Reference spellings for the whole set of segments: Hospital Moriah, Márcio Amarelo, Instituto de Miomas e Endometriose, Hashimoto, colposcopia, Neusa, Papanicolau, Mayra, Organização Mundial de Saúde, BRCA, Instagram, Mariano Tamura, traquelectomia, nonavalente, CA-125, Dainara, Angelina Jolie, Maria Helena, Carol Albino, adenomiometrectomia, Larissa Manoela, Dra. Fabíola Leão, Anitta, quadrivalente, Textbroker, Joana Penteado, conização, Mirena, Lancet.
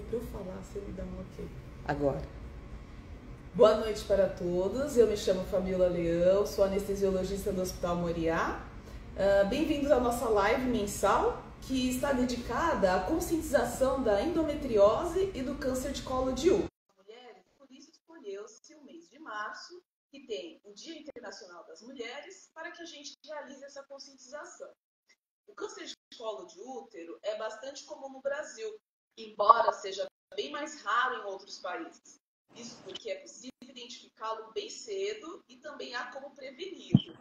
Basta para eu falar, você me dá um ok. Agora. Boa noite para todos. Eu me chamo Família Leão, sou anestesiologista do Hospital Moriah. Bem-vindos à nossa live mensal, que está dedicada à conscientização da endometriose e do câncer de colo de útero. Por isso escolheu-se o mês de março, que tem o Dia Internacional das Mulheres, para que a gente realize essa conscientização. O câncer de colo de útero é bastante comum no Brasil, embora seja bem mais raro em outros países. Isso porque é possível identificá-lo bem cedo e também há como preveni-lo.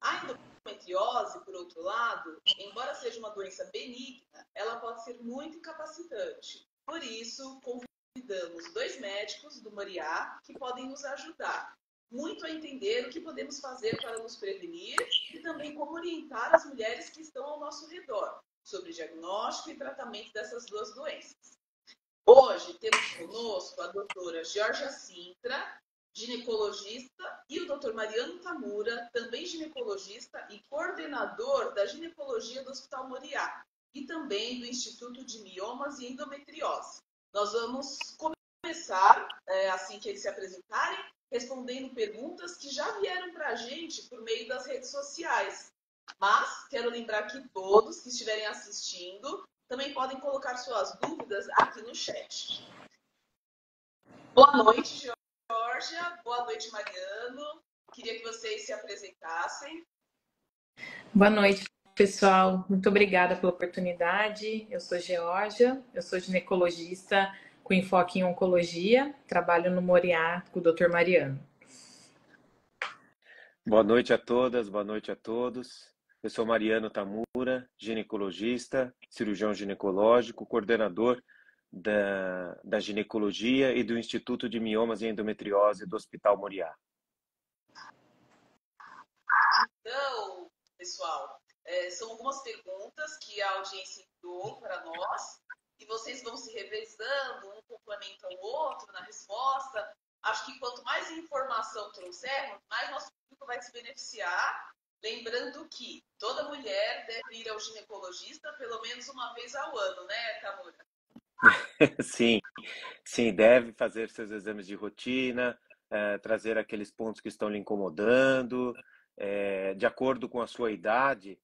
A endometriose, por outro lado, embora seja uma doença benigna, ela pode ser muito incapacitante. Por isso, convidamos dois médicos do Moriah que podem nos ajudar muito a entender o que podemos fazer para nos prevenir e também como orientar as mulheres que estão ao nosso redor sobre diagnóstico e tratamento dessas duas doenças. Hoje temos conosco a doutora Geórgia Cintra, ginecologista, e o doutor Mariano Tamura, também ginecologista e coordenador da ginecologia do Hospital Moriah e também do Instituto de Miomas e Endometriose. Nós vamos começar, assim que eles se apresentarem, respondendo perguntas que já vieram para a gente por meio das redes sociais. Mas quero lembrar que todos que estiverem assistindo também podem colocar suas dúvidas aqui no chat. Boa noite, Geórgia. Boa noite, Mariano. Queria que vocês se apresentassem. Boa noite, pessoal. Muito obrigada pela oportunidade. Eu sou Geórgia, eu sou ginecologista com enfoque em oncologia. Trabalho no Moriah com o Dr. Mariano. Boa noite a todas, boa noite a todos. Eu sou Mariano Tamura, ginecologista, cirurgião ginecológico, coordenador da ginecologia e do Instituto de Miomas e Endometriose do Hospital Moriah. Então, pessoal, são algumas perguntas que a audiência enviou para nós e vocês vão se revezando, um complementa o outro na resposta. Acho que quanto mais informação trouxermos, mais nosso público vai se beneficiar. Lembrando que toda mulher deve ir ao ginecologista pelo menos uma vez ao ano, né, Tamura? Sim, sim, deve fazer seus exames de rotina, trazer aqueles pontos que estão lhe incomodando, de acordo com a sua idade,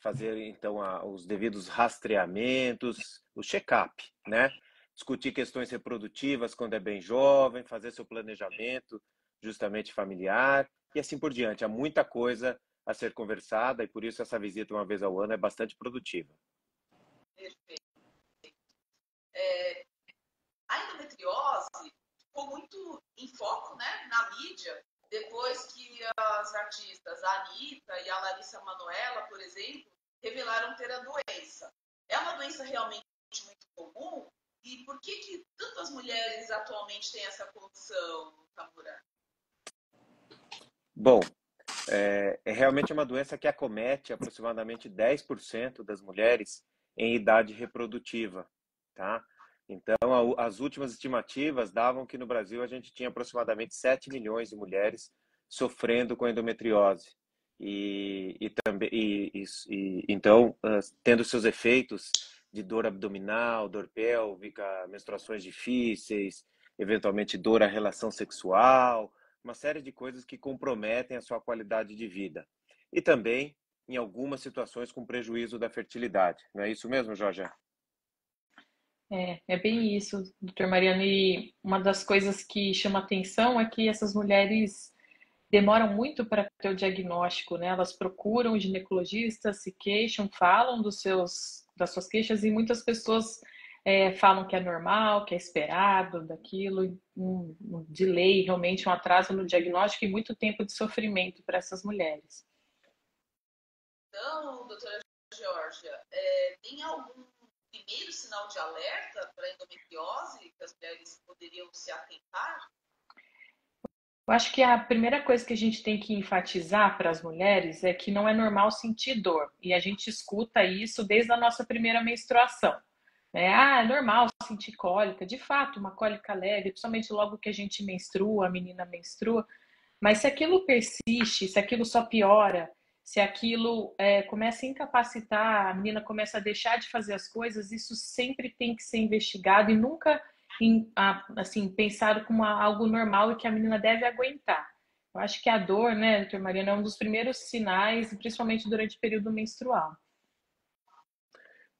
fazer então os devidos rastreamentos, o check-up, né? Discutir questões reprodutivas quando é bem jovem, fazer seu planejamento justamente familiar, e assim por diante. Há muita coisa a ser conversada e por isso essa visita uma vez ao ano é bastante produtiva. Perfeito. A endometriose ficou muito em foco, né, na mídia, depois que as artistas, a Anitta e a Larissa Manoela, por exemplo, revelaram ter a doença. É uma doença realmente muito comum? E por que tantas mulheres atualmente têm essa condição, Tamura? Bom, é realmente uma doença que acomete aproximadamente 10% das mulheres em idade reprodutiva, tá? Então, as últimas estimativas davam que no Brasil a gente tinha aproximadamente 7 milhões de mulheres sofrendo com endometriose. Então, tendo seus efeitos de dor abdominal, dor pélvica, menstruações difíceis, eventualmente dor à relação sexual, uma série de coisas que comprometem a sua qualidade de vida. E também, em algumas situações, com prejuízo da fertilidade. Não é isso mesmo, Geórgia? É bem isso, doutor Mariano. E uma das coisas que chama atenção é que essas mulheres demoram muito para ter o diagnóstico, né? Elas procuram o ginecologista, se queixam, falam das suas queixas e muitas pessoas falam que é normal, que é esperado, daquilo, um delay, realmente um atraso no diagnóstico e muito tempo de sofrimento para essas mulheres. Então, doutora Geórgia, tem algum primeiro sinal de alerta para a endometriose que as mulheres poderiam se atentar? Eu acho que a primeira coisa que a gente tem que enfatizar para as mulheres é que não é normal sentir dor. E a gente escuta isso desde a nossa primeira menstruação. É normal sentir cólica, de fato, uma cólica leve, principalmente logo que a gente menstrua, a menina menstrua. Mas se aquilo persiste, se aquilo só piora, se aquilo começa a incapacitar, a menina começa a deixar de fazer as coisas, isso sempre tem que ser investigado e nunca assim, pensado como algo normal e que a menina deve aguentar. Eu acho que a dor, né, doutor Mariano, é um dos primeiros sinais, principalmente durante o período menstrual.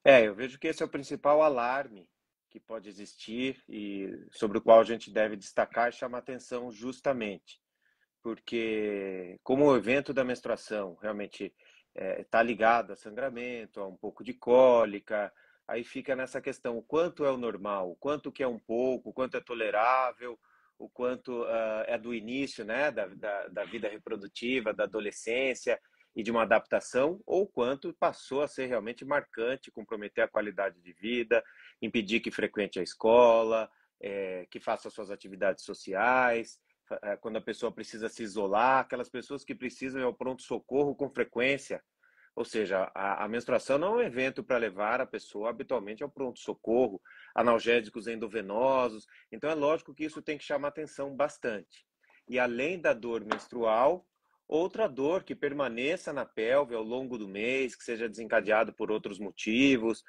Eu vejo que esse é o principal alarme que pode existir e sobre o qual a gente deve destacar e chamar atenção justamente. Porque como o evento da menstruação realmente está ligado a sangramento, a um pouco de cólica, aí fica nessa questão, o quanto é o normal, o quanto que é um pouco, o quanto é tolerável, o quanto é do início, né, da vida reprodutiva, da adolescência e de uma adaptação, ou o quanto passou a ser realmente marcante, comprometer a qualidade de vida, impedir que frequente a escola, que faça suas atividades sociais, quando a pessoa precisa se isolar, aquelas pessoas que precisam ir ao pronto-socorro com frequência. Ou seja, a menstruação não é um evento para levar a pessoa habitualmente ao pronto-socorro, analgésicos endovenosos. Então, é lógico que isso tem que chamar atenção bastante. E além da dor menstrual, outra dor que permaneça na pelve ao longo do mês, que seja desencadeado por outros motivos.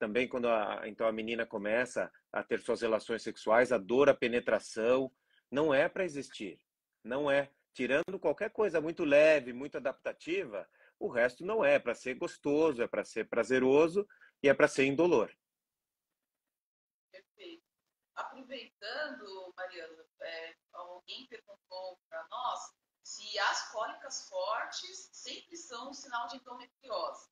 Também quando a menina começa a ter suas relações sexuais, a dor, a penetração, não é para existir, não é. Tirando qualquer coisa muito leve, muito adaptativa, o resto não é para ser gostoso, é para ser prazeroso e é para ser indolor. Perfeito. Aproveitando, Mariana, alguém perguntou para nós se as cólicas fortes sempre são um sinal de endometriose.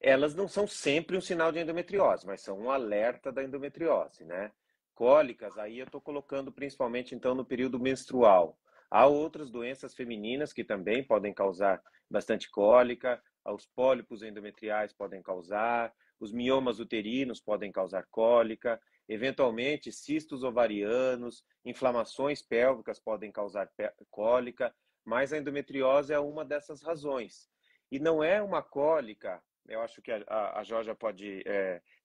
Elas não são sempre um sinal de endometriose, mas são um alerta da endometriose, né? Cólicas, aí eu estou colocando principalmente então no período menstrual. Há outras doenças femininas que também podem causar bastante cólica, os pólipos endometriais podem causar, os miomas uterinos podem causar cólica, eventualmente cistos ovarianos, inflamações pélvicas podem causar cólica, mas a endometriose é uma dessas razões. E não é uma cólica, eu acho que a Geórgia pode...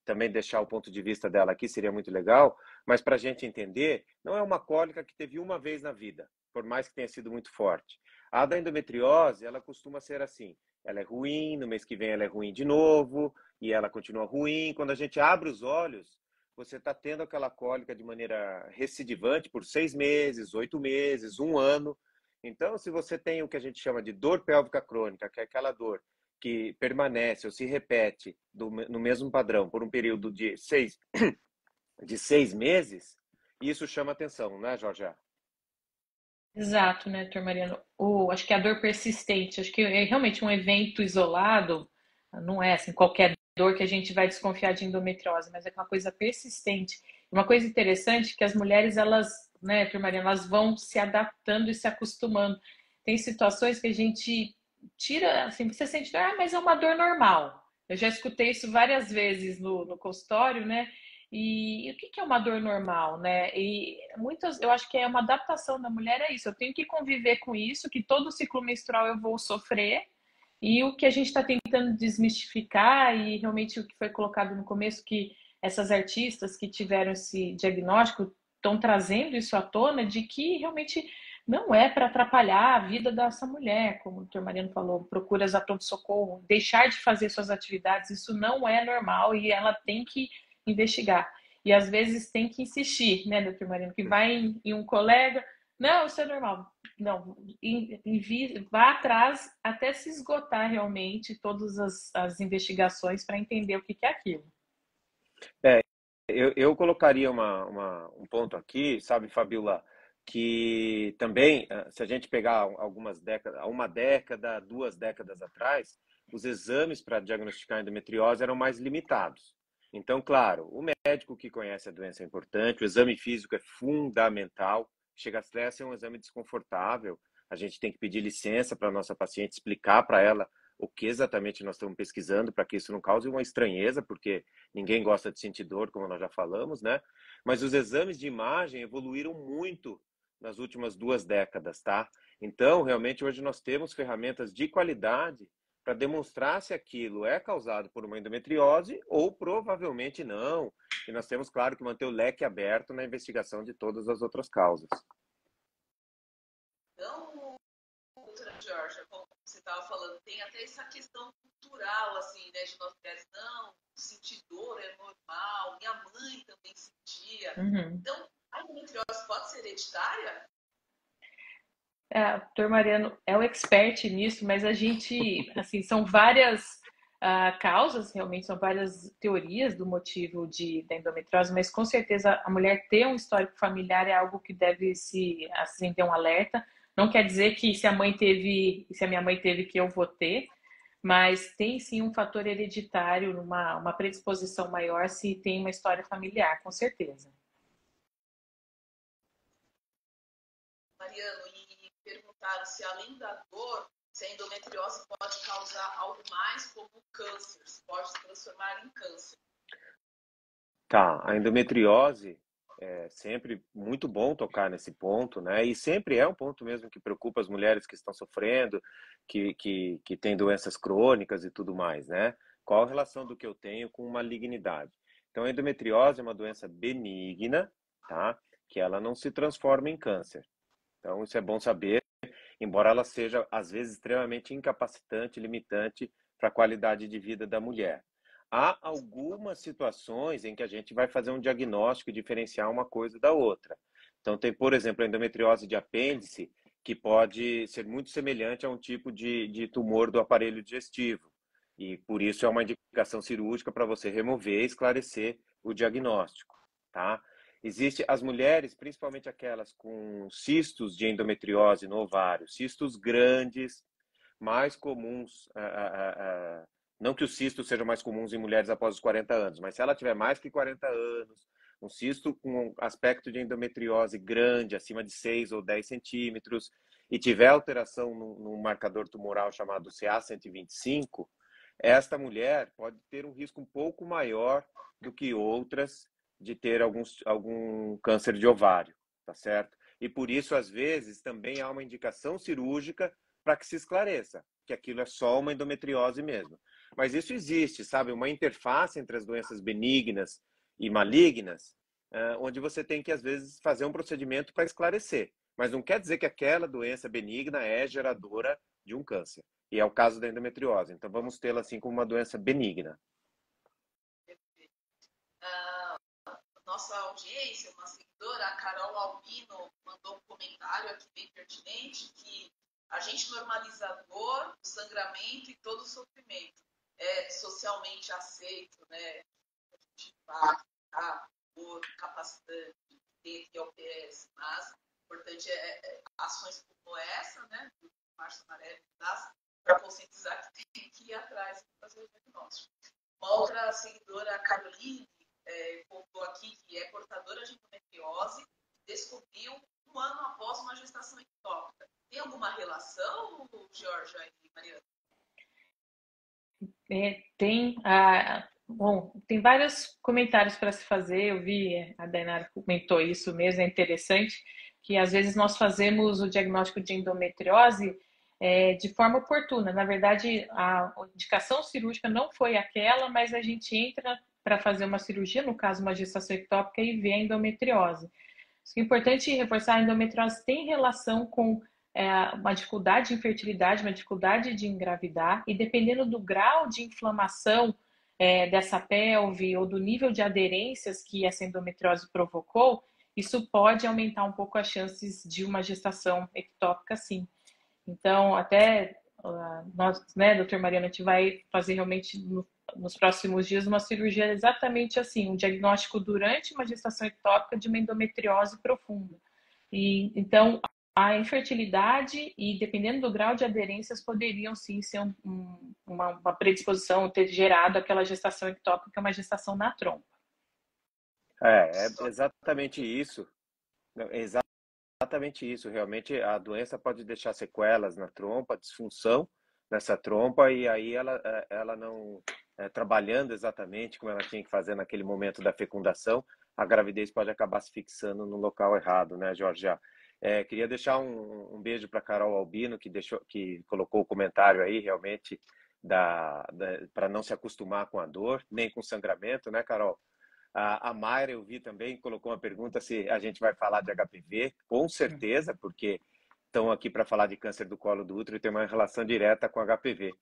também deixar o ponto de vista dela aqui, seria muito legal, mas para a gente entender, não é uma cólica que teve uma vez na vida, por mais que tenha sido muito forte. A da endometriose, ela costuma ser assim, ela é ruim, no mês que vem ela é ruim de novo, e ela continua ruim. Quando a gente abre os olhos, você está tendo aquela cólica de maneira recidivante por 6 meses, 8 meses, 1 ano. Então, se você tem o que a gente chama de dor pélvica crônica, que é aquela dor que permanece ou se repete no mesmo padrão por um período de 6 meses, isso chama atenção, né, Geórgia? Exato, né, doutor Mariano? Acho que a dor persistente, acho que é realmente um evento isolado, não é assim qualquer dor que a gente vai desconfiar de endometriose, mas é uma coisa persistente. Uma coisa interessante é que as mulheres, elas, né, doutor Mariano, elas vão se adaptando e se acostumando. Tem situações que a gente... tira, assim, você sente, mas é uma dor normal. Eu já escutei isso várias vezes no consultório, né? E o que é uma dor normal, né? E muitas, eu acho que é uma adaptação da mulher, é isso. Eu tenho que conviver com isso, que todo ciclo menstrual eu vou sofrer. E o que a gente está tentando desmistificar, e realmente o que foi colocado no começo, que essas artistas que tiveram esse diagnóstico estão trazendo isso à tona, de que realmente... não é para atrapalhar a vida dessa mulher, como o doutor Mariano falou, procuras a pronto-socorro, deixar de fazer suas atividades, isso não é normal e ela tem que investigar. E às vezes tem que insistir, né, doutor Mariano, que vai em um colega, não, isso é normal. Não, vá atrás até se esgotar realmente todas as investigações para entender o que é aquilo. Eu colocaria um ponto aqui, sabe, Fabíola, que também, se a gente pegar algumas décadas, 1 década, 2 décadas atrás, os exames para diagnosticar endometriose eram mais limitados. Então, claro, o médico que conhece a doença é importante, o exame físico é fundamental, chega a ser um exame desconfortável, a gente tem que pedir licença para a nossa paciente, explicar para ela o que exatamente nós estamos pesquisando para que isso não cause uma estranheza, porque ninguém gosta de sentir dor, como nós já falamos, né? Mas os exames de imagem evoluíram muito nas últimas 2 décadas, tá? Então, realmente, hoje nós temos ferramentas de qualidade para demonstrar se aquilo é causado por uma endometriose ou provavelmente não. E nós temos, claro, que manter o leque aberto na investigação de todas as outras causas. Então, doutora Geórgia, estava falando, tem até essa questão cultural, assim, né, de nós mulheres, não, sentir dor é normal, minha mãe também sentia. Uhum. Então, a endometriose pode ser hereditária? É, o Dr. Mariano é o expert nisso, mas a gente, assim, são várias causas, realmente, são várias teorias do motivo da endometriose, mas com certeza a mulher ter um histórico familiar é algo que deve se acender um alerta. Não quer dizer que se a minha mãe teve, que eu vou ter, mas tem sim um fator hereditário, uma predisposição maior se tem uma história familiar, com certeza. Mariano, e perguntaram se além da dor, se a endometriose pode causar algo mais como câncer, se pode se transformar em câncer. Tá, a endometriose... É sempre muito bom tocar nesse ponto, né? E sempre é um ponto mesmo que preocupa as mulheres que estão sofrendo, que têm doenças crônicas e tudo mais, né? Qual a relação do que eu tenho com malignidade? Então, a endometriose é uma doença benigna, tá? Que ela não se transforma em câncer. Então, isso é bom saber, embora ela seja, às vezes, extremamente incapacitante, limitante para a qualidade de vida da mulher. Há algumas situações em que a gente vai fazer um diagnóstico e diferenciar uma coisa da outra. Então, tem, por exemplo, a endometriose de apêndice, que pode ser muito semelhante a um tipo de tumor do aparelho digestivo. E, por isso, é uma indicação cirúrgica para você remover e esclarecer o diagnóstico, tá? Existem as mulheres, principalmente aquelas com cistos de endometriose no ovário, cistos grandes, mais comuns... Não que os cistos sejam mais comuns em mulheres após os 40 anos, mas se ela tiver mais que 40 anos, um cisto com aspecto de endometriose grande, acima de 6 ou 10 centímetros, e tiver alteração no marcador tumoral chamado CA-125, esta mulher pode ter um risco um pouco maior do que outras de ter algum câncer de ovário, tá certo? E por isso, às vezes, também há uma indicação cirúrgica para que se esclareça que aquilo é só uma endometriose mesmo. Mas isso existe, sabe? Uma interface entre as doenças benignas e malignas, onde você tem que, às vezes, fazer um procedimento para esclarecer. Mas não quer dizer que aquela doença benigna é geradora de um câncer. E é o caso da endometriose. Então, vamos tê-la, assim, como uma doença benigna. Perfeito. Nossa audiência, uma seguidora, a Carol Albino, mandou um comentário aqui bem pertinente que a gente normaliza a dor, o sangramento e todo o sofrimento. É socialmente aceito, né? A gente fala, tá? Dor, capacitante, ter que OPS, mas o importante é ações como essa, né? O Márcio Amarelo traz para conscientizar que tem que ir atrás para fazer o diagnóstico. Uma outra seguidora, a Caroline, contou aqui que é portadora de endometriose, descobriu um ano após uma gestação ectópica. Tem alguma relação, Geórgia e Mariana? Tem vários comentários para se fazer. Eu vi, a Dainara comentou isso mesmo, é interessante que às vezes nós fazemos o diagnóstico de endometriose de forma oportuna. Na verdade, a indicação cirúrgica não foi aquela, mas a gente entra para fazer uma cirurgia, no caso uma gestação ectópica, e vê a endometriose. É importante reforçar, a endometriose tem relação com uma dificuldade de infertilidade, uma dificuldade de engravidar, e dependendo do grau de inflamação dessa pelve ou do nível de aderências que essa endometriose provocou, isso pode aumentar um pouco as chances de uma gestação ectópica, sim. Então, até nós, né, doutor Mariano, a gente vai fazer realmente nos próximos dias uma cirurgia exatamente assim, um diagnóstico durante uma gestação ectópica de uma endometriose profunda. E então, a infertilidade e, dependendo do grau de aderências, poderiam sim ser uma predisposição, ter gerado aquela gestação ectópica, uma gestação na trompa. É exatamente isso. Exatamente isso. Realmente, a doença pode deixar sequelas na trompa, disfunção nessa trompa, e aí ela não trabalhando exatamente como ela tinha que fazer naquele momento da fecundação, a gravidez pode acabar se fixando no local errado, né, Geórgia? Queria deixar um beijo para a Carol Albino, que colocou o comentário aí, realmente, para não se acostumar com a dor, nem com o sangramento, né, Carol? A Mayra, eu vi também, colocou uma pergunta se a gente vai falar de HPV. Com certeza, porque estão aqui para falar de câncer do colo do útero e tem uma relação direta com HPV.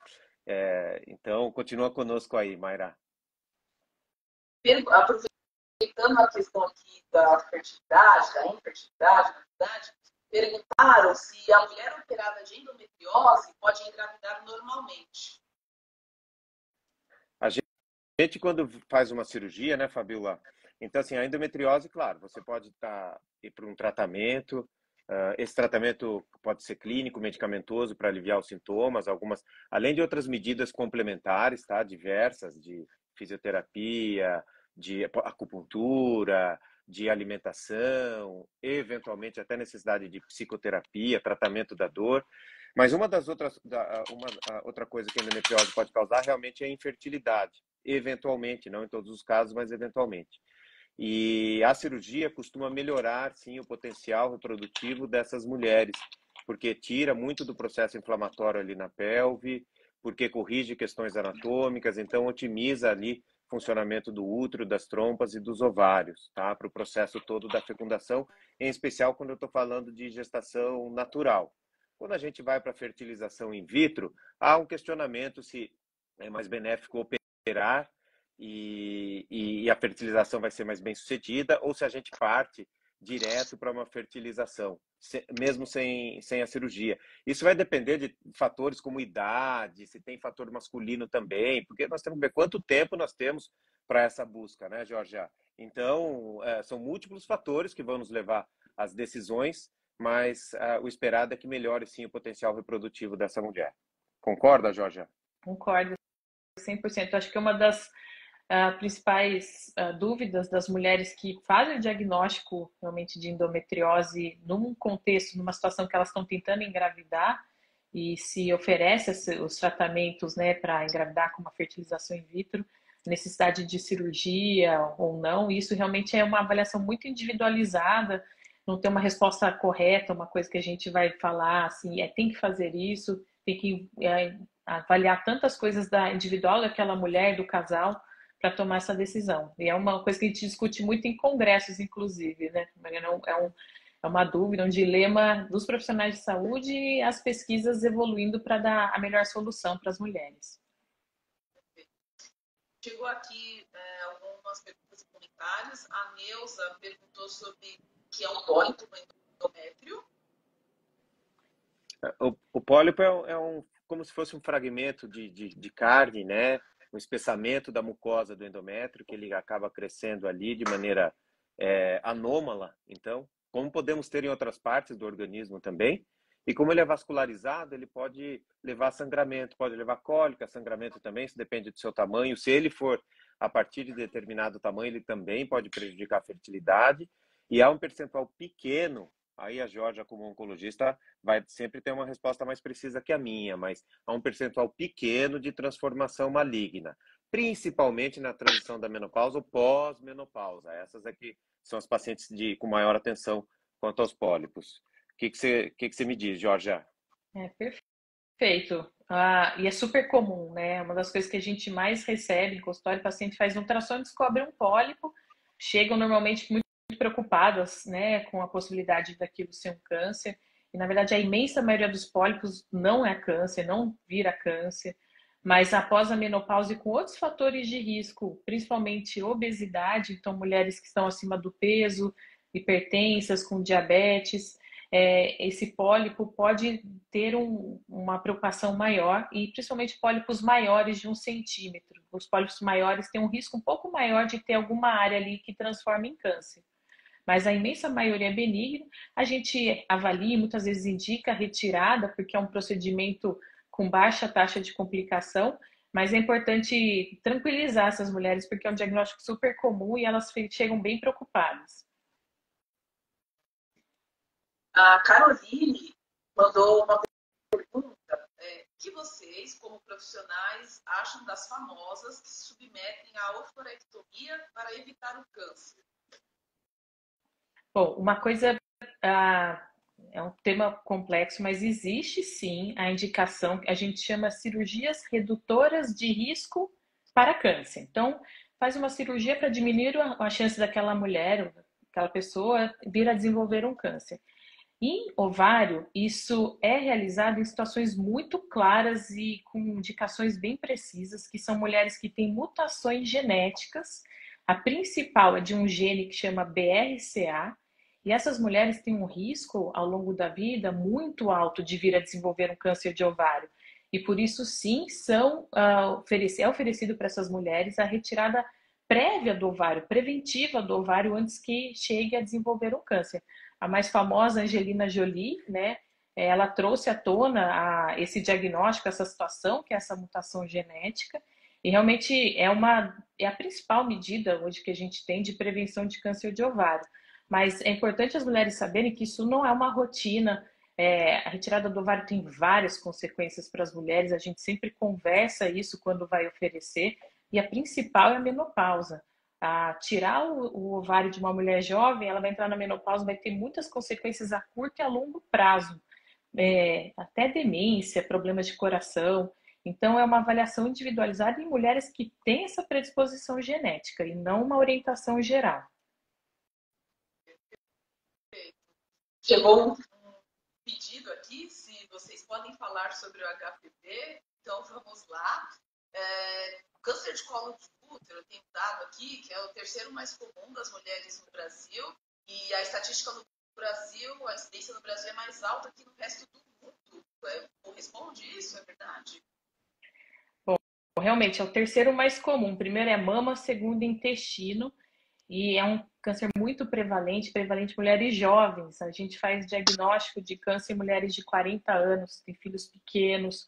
Então, continua conosco aí, Mayra. Aproveitando a questão aqui da fertilidade, da infertilidade, na verdade, perguntaram se a mulher operada de endometriose pode engravidar normalmente. A gente, quando faz uma cirurgia, né, Fabíola? Então, assim, a endometriose, claro, você pode ir para um tratamento. Esse tratamento pode ser clínico, medicamentoso, para aliviar os sintomas, algumas, além de outras medidas complementares, tá? Diversas, de fisioterapia, de acupuntura, de alimentação, eventualmente até necessidade de psicoterapia, tratamento da dor. Mas uma das outras, outra coisa que a endometriose pode causar realmente é a infertilidade, eventualmente, não em todos os casos, mas eventualmente. E a cirurgia costuma melhorar, sim, o potencial reprodutivo dessas mulheres, porque tira muito do processo inflamatório ali na pelve, porque corrige questões anatômicas, então otimiza ali o funcionamento do útero, das trompas e dos ovários, tá? Para o processo todo da fecundação, em especial quando eu estou falando de gestação natural. Quando a gente vai para a fertilização in vitro, há um questionamento se é mais benéfico operar, e a fertilização vai ser mais bem sucedida, ou se a gente parte direto para uma fertilização, mesmo sem a cirurgia. Isso vai depender de fatores como idade, se tem fator masculino também, porque nós temos que ver quanto tempo nós temos para essa busca, né, Geórgia? Então, são múltiplos fatores que vão nos levar às decisões, mas o esperado é que melhore, sim, o potencial reprodutivo dessa mulher. Concorda, Geórgia? Concordo, 100%. Acho que é uma das principais dúvidas das mulheres que fazem o diagnóstico realmente de endometriose num contexto, numa situação que elas estão tentando engravidar e se oferece os tratamentos, né, para engravidar com uma fertilização in vitro, necessidade de cirurgia ou não, isso realmente é uma avaliação muito individualizada, não tem uma resposta correta, uma coisa que a gente vai falar assim, tem que fazer isso, tem que avaliar tantas coisas da individual daquela mulher, do casal, para tomar essa decisão. E é uma coisa que a gente discute muito em congressos, inclusive, né? É uma dúvida, um dilema dos profissionais de saúde e as pesquisas evoluindo para dar a melhor solução para as mulheres. Chegou aqui algumas perguntas e comentários. A Neusa perguntou sobre o que é um pólipo no endométrio. O pólipo é como se fosse um fragmento de carne, né? Um espessamento da mucosa do endométrio, que ele acaba crescendo ali de maneira anômala, então, como podemos ter em outras partes do organismo também, e como ele é vascularizado, ele pode levar sangramento, pode levar cólica, sangramento também, isso depende do seu tamanho, se ele for a partir de determinado tamanho, ele também pode prejudicar a fertilidade, e há um percentual pequeno, aí a Geórgia, como oncologista, vai sempre ter uma resposta mais precisa que a minha, mas há um percentual pequeno de transformação maligna, principalmente na transição da menopausa ou pós-menopausa. Essas aqui são as pacientes com maior atenção quanto aos pólipos. O que você me diz, Geórgia? Perfeito. E é super comum, né? Uma das coisas que a gente mais recebe em consultório, o paciente faz um ultrassom e descobre um pólipo, chegam normalmente muito preocupadas, né, com a possibilidade daquilo ser um câncer, e na verdade a imensa maioria dos pólipos não é câncer, não vira câncer, mas após a menopausa e com outros fatores de risco, principalmente obesidade, então mulheres que estão acima do peso, hipertensas, com diabetes, esse pólipo pode ter uma preocupação maior, e principalmente pólipos maiores de 1 cm, os pólipos maiores têm um risco um pouco maior de ter alguma área ali que transforma em câncer. Mas a imensa maioria é benigna, a gente avalia e muitas vezes indica a retirada, porque é um procedimento com baixa taxa de complicação, mas é importante tranquilizar essas mulheres, porque é um diagnóstico super comum e elas chegam bem preocupadas. A Caroline mandou uma pergunta, o que vocês, como profissionais, acham das famosas que se submetem à oforectomia para evitar o câncer? Bom, uma coisa, é um tema complexo, mas existe sim a indicação que a gente chama cirurgias redutoras de risco para câncer. Então, faz uma cirurgia para diminuir a chance daquela mulher, aquela pessoa, vir a desenvolver um câncer. Em ovário, isso é realizado em situações muito claras e com indicações bem precisas, que são mulheres que têm mutações genéticas. A principal é de um gene que chama BRCA, e essas mulheres têm um risco ao longo da vida muito alto de vir a desenvolver um câncer de ovário. E por isso sim, é oferecido para essas mulheres a retirada prévia do ovário, preventiva do ovário, antes que chegue a desenvolver um câncer. A mais famosa, Angelina Jolie, né? Ela trouxe à tona esse diagnóstico, essa situação, que é essa mutação genética. E realmente é a principal medida hoje que a gente tem de prevenção de câncer de ovário. Mas é importante as mulheres saberem que isso não é uma rotina. A retirada do ovário tem várias consequências para as mulheres. A gente sempre conversa isso quando vai oferecer. E a principal é a menopausa. Tirar o ovário de uma mulher jovem, ela vai entrar na menopausa, vai ter muitas consequências a curto e a longo prazo. Até demência, problemas de coração. Então, é uma avaliação individualizada em mulheres que têm essa predisposição genética e não uma orientação geral. Chegou um pedido aqui, se vocês podem falar sobre o HPV, então vamos lá. Câncer de colo de útero, eu tenho dado aqui, que é o terceiro mais comum das mulheres no Brasil, e a estatística do Brasil, a incidência no Brasil é mais alta que no resto do mundo. Corresponde isso, é verdade? Bom, realmente é o terceiro mais comum. Primeiro é mama, segundo intestino, e é um câncer muito prevalente em mulheres jovens. A gente faz diagnóstico de câncer em mulheres de 40 anos, tem filhos pequenos.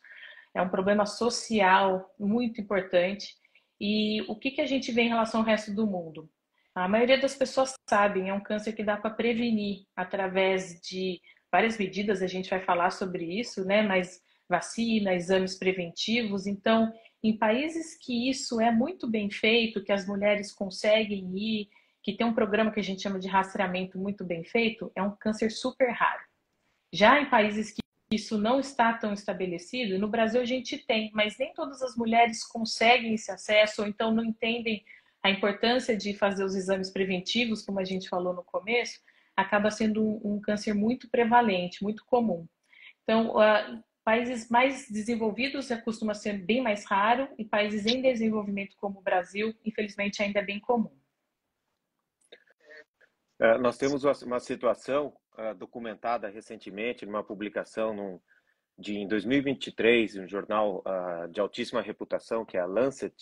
É um problema social muito importante. E o que a gente vê em relação ao resto do mundo? A maioria das pessoas sabem, é um câncer que dá para prevenir através de várias medidas, a gente vai falar sobre isso, né? Mas vacina, exames preventivos. Então, em países que isso é muito bem feito, que as mulheres conseguem ir, que tem um programa que a gente chama de rastreamento muito bem feito, é um câncer super raro. Já em países que isso não está tão estabelecido, no Brasil a gente tem, mas nem todas as mulheres conseguem esse acesso, ou então não entendem a importância de fazer os exames preventivos, como a gente falou no começo, acaba sendo um câncer muito prevalente, muito comum. Então, países mais desenvolvidos costuma ser bem mais raro, e países em desenvolvimento como o Brasil, infelizmente, ainda é bem comum. Nós temos uma situação documentada recentemente numa publicação em 2023, um jornal de altíssima reputação, que é a Lancet,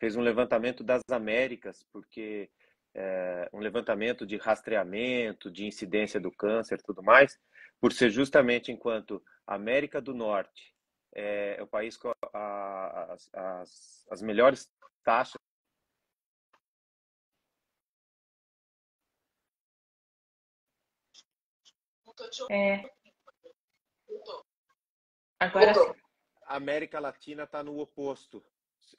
fez um levantamento das Américas, porque um levantamento de rastreamento, de incidência do câncer e tudo mais, por ser justamente enquanto a América do Norte é o país com as melhores taxas. Agora a América Latina está no oposto,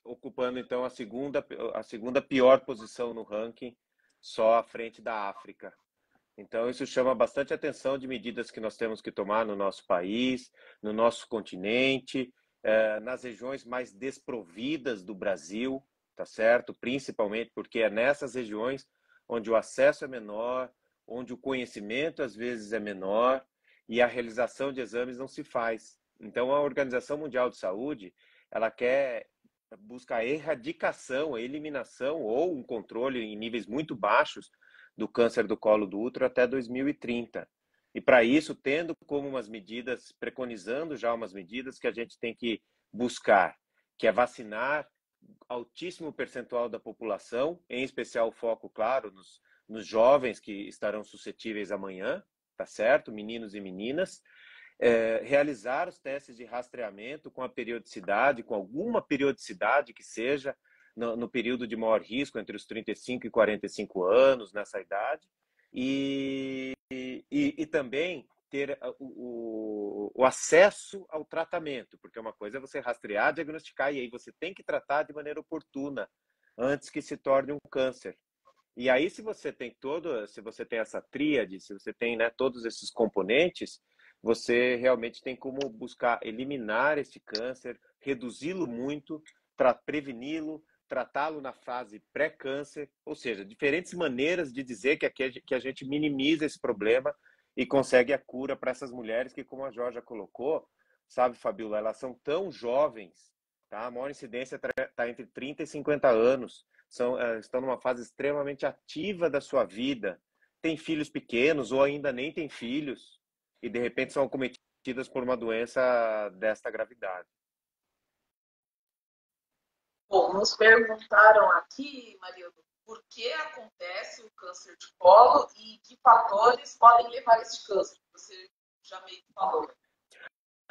ocupando então a segunda pior posição no ranking, só à frente da África. Então isso chama bastante atenção de medidas que nós temos que tomar no nosso país, no nosso continente, nas regiões mais desprovidas do Brasil, tá certo? Principalmente porque é nessas regiões onde o acesso é menor, onde o conhecimento às vezes é menor e a realização de exames não se faz. Então a Organização Mundial de Saúde, ela quer buscar a erradicação, a eliminação ou um controle em níveis muito baixos do câncer do colo do útero até 2030. E para isso, tendo como umas medidas, preconizando já umas medidas que a gente tem que buscar, que é vacinar altíssimo percentual da população, em especial foco, claro, nos jovens que estarão suscetíveis amanhã, tá certo? Meninos e meninas. Realizar os testes de rastreamento com a periodicidade, com alguma periodicidade que seja no período de maior risco, entre os 35 e 45 anos, nessa idade. E também ter o acesso ao tratamento, porque uma coisa é você rastrear, diagnosticar, e aí você tem que tratar de maneira oportuna, antes que se torne um câncer. E aí, se você tem essa tríade, se você tem, né, todos esses componentes, você realmente tem como buscar eliminar esse câncer, reduzi-lo muito, preveni-lo, tratá-lo na fase pré-câncer, ou seja, diferentes maneiras de dizer que a gente minimiza esse problema e consegue a cura para essas mulheres que, como a Geórgia colocou, sabe, Fabíola, elas são tão jovens, tá? A maior incidência está entre 30 e 50 anos, estão numa fase extremamente ativa da sua vida, têm filhos pequenos ou ainda nem têm filhos e, de repente, são acometidas por uma doença desta gravidade. Bom, nos perguntaram aqui, Mariano, por que acontece o câncer de colo e que fatores podem levar a esse câncer? Você já meio que falou.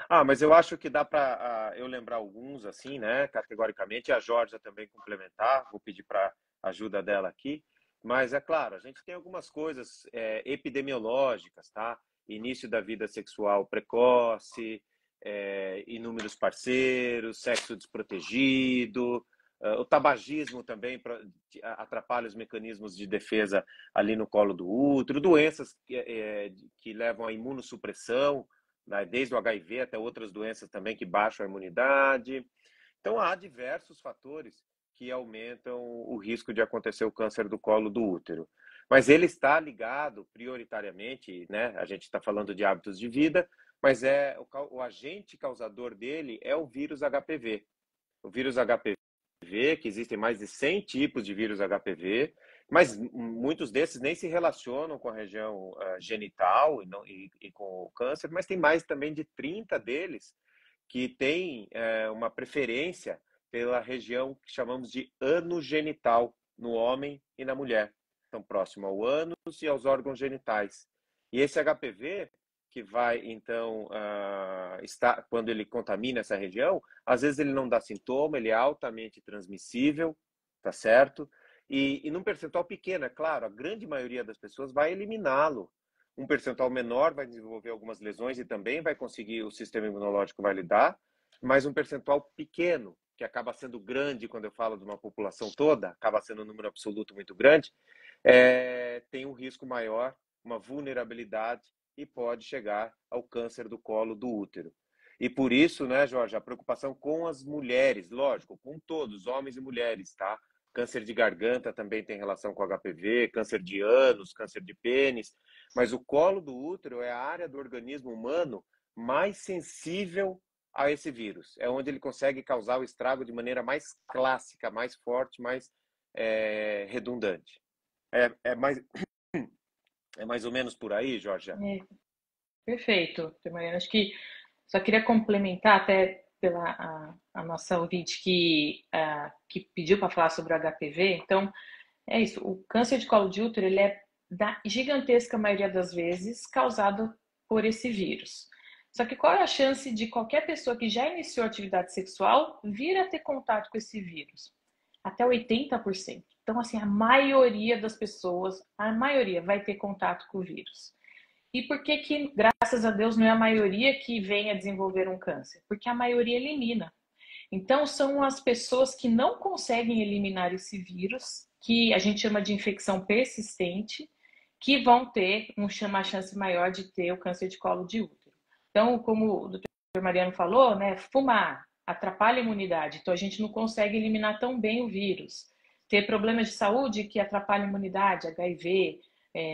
Ah, mas eu acho que dá para eu lembrar alguns, assim, né, categoricamente, e a Geórgia também complementar, vou pedir para a ajuda dela aqui, mas é claro, a gente tem algumas coisas epidemiológicas, tá? Início da vida sexual precoce, inúmeros parceiros, sexo desprotegido, o tabagismo também atrapalha os mecanismos de defesa ali no colo do útero, doenças que levam à imunossupressão, né, desde o HIV até outras doenças também que baixam a imunidade. Então, há diversos fatores que aumentam o risco de acontecer o câncer do colo do útero. Mas ele está ligado prioritariamente, né, a gente está falando de hábitos de vida, mas o agente causador dele é o vírus HPV. O vírus HPV, que existem mais de 100 tipos de vírus HPV, mas muitos desses nem se relacionam com a região genital e com o câncer, mas tem mais também de 30 deles que têm uma preferência pela região que chamamos de ano genital, no homem e na mulher, então próximo ao ânus e aos órgãos genitais. E esse HPV, que vai, então, quando ele contamina essa região, às vezes ele não dá sintoma, ele é altamente transmissível, tá certo? E num percentual pequeno, é claro, a grande maioria das pessoas vai eliminá-lo. Um percentual menor vai desenvolver algumas lesões e também vai conseguir, o sistema imunológico vai lidar, mas um percentual pequeno, que acaba sendo grande quando eu falo de uma população toda, acaba sendo um número absoluto muito grande, tem um risco maior, uma vulnerabilidade, e pode chegar ao câncer do colo do útero. E por isso, né, Geórgia, a preocupação com as mulheres, lógico, com todos, homens e mulheres, tá? Câncer de garganta também tem relação com HPV, câncer de ânus, câncer de pênis, mas o colo do útero é a área do organismo humano mais sensível a esse vírus. É onde ele consegue causar o estrago de maneira mais clássica, mais forte, mais redundante. É mais ou menos por aí, Geórgia? É. Perfeito, Mariana. Acho que só queria complementar até pela a nossa ouvinte que pediu para falar sobre o HPV. Então, é isso. O câncer de colo de útero, ele é da gigantesca maioria das vezes causado por esse vírus. Só que qual é a chance de qualquer pessoa que já iniciou atividade sexual vir a ter contato com esse vírus? Até 80%. Então, assim, a maioria das pessoas, a maioria vai ter contato com o vírus. E por que que, graças a Deus, não é a maioria que vem a desenvolver um câncer? Porque a maioria elimina. Então, são as pessoas que não conseguem eliminar esse vírus, que a gente chama de infecção persistente, que vão ter uma chance maior de ter o câncer de colo de útero. Então, como o Dr. Mariano falou, né, fumar atrapalha a imunidade, então a gente não consegue eliminar tão bem o vírus. Ter problemas de saúde que atrapalham a imunidade, HIV,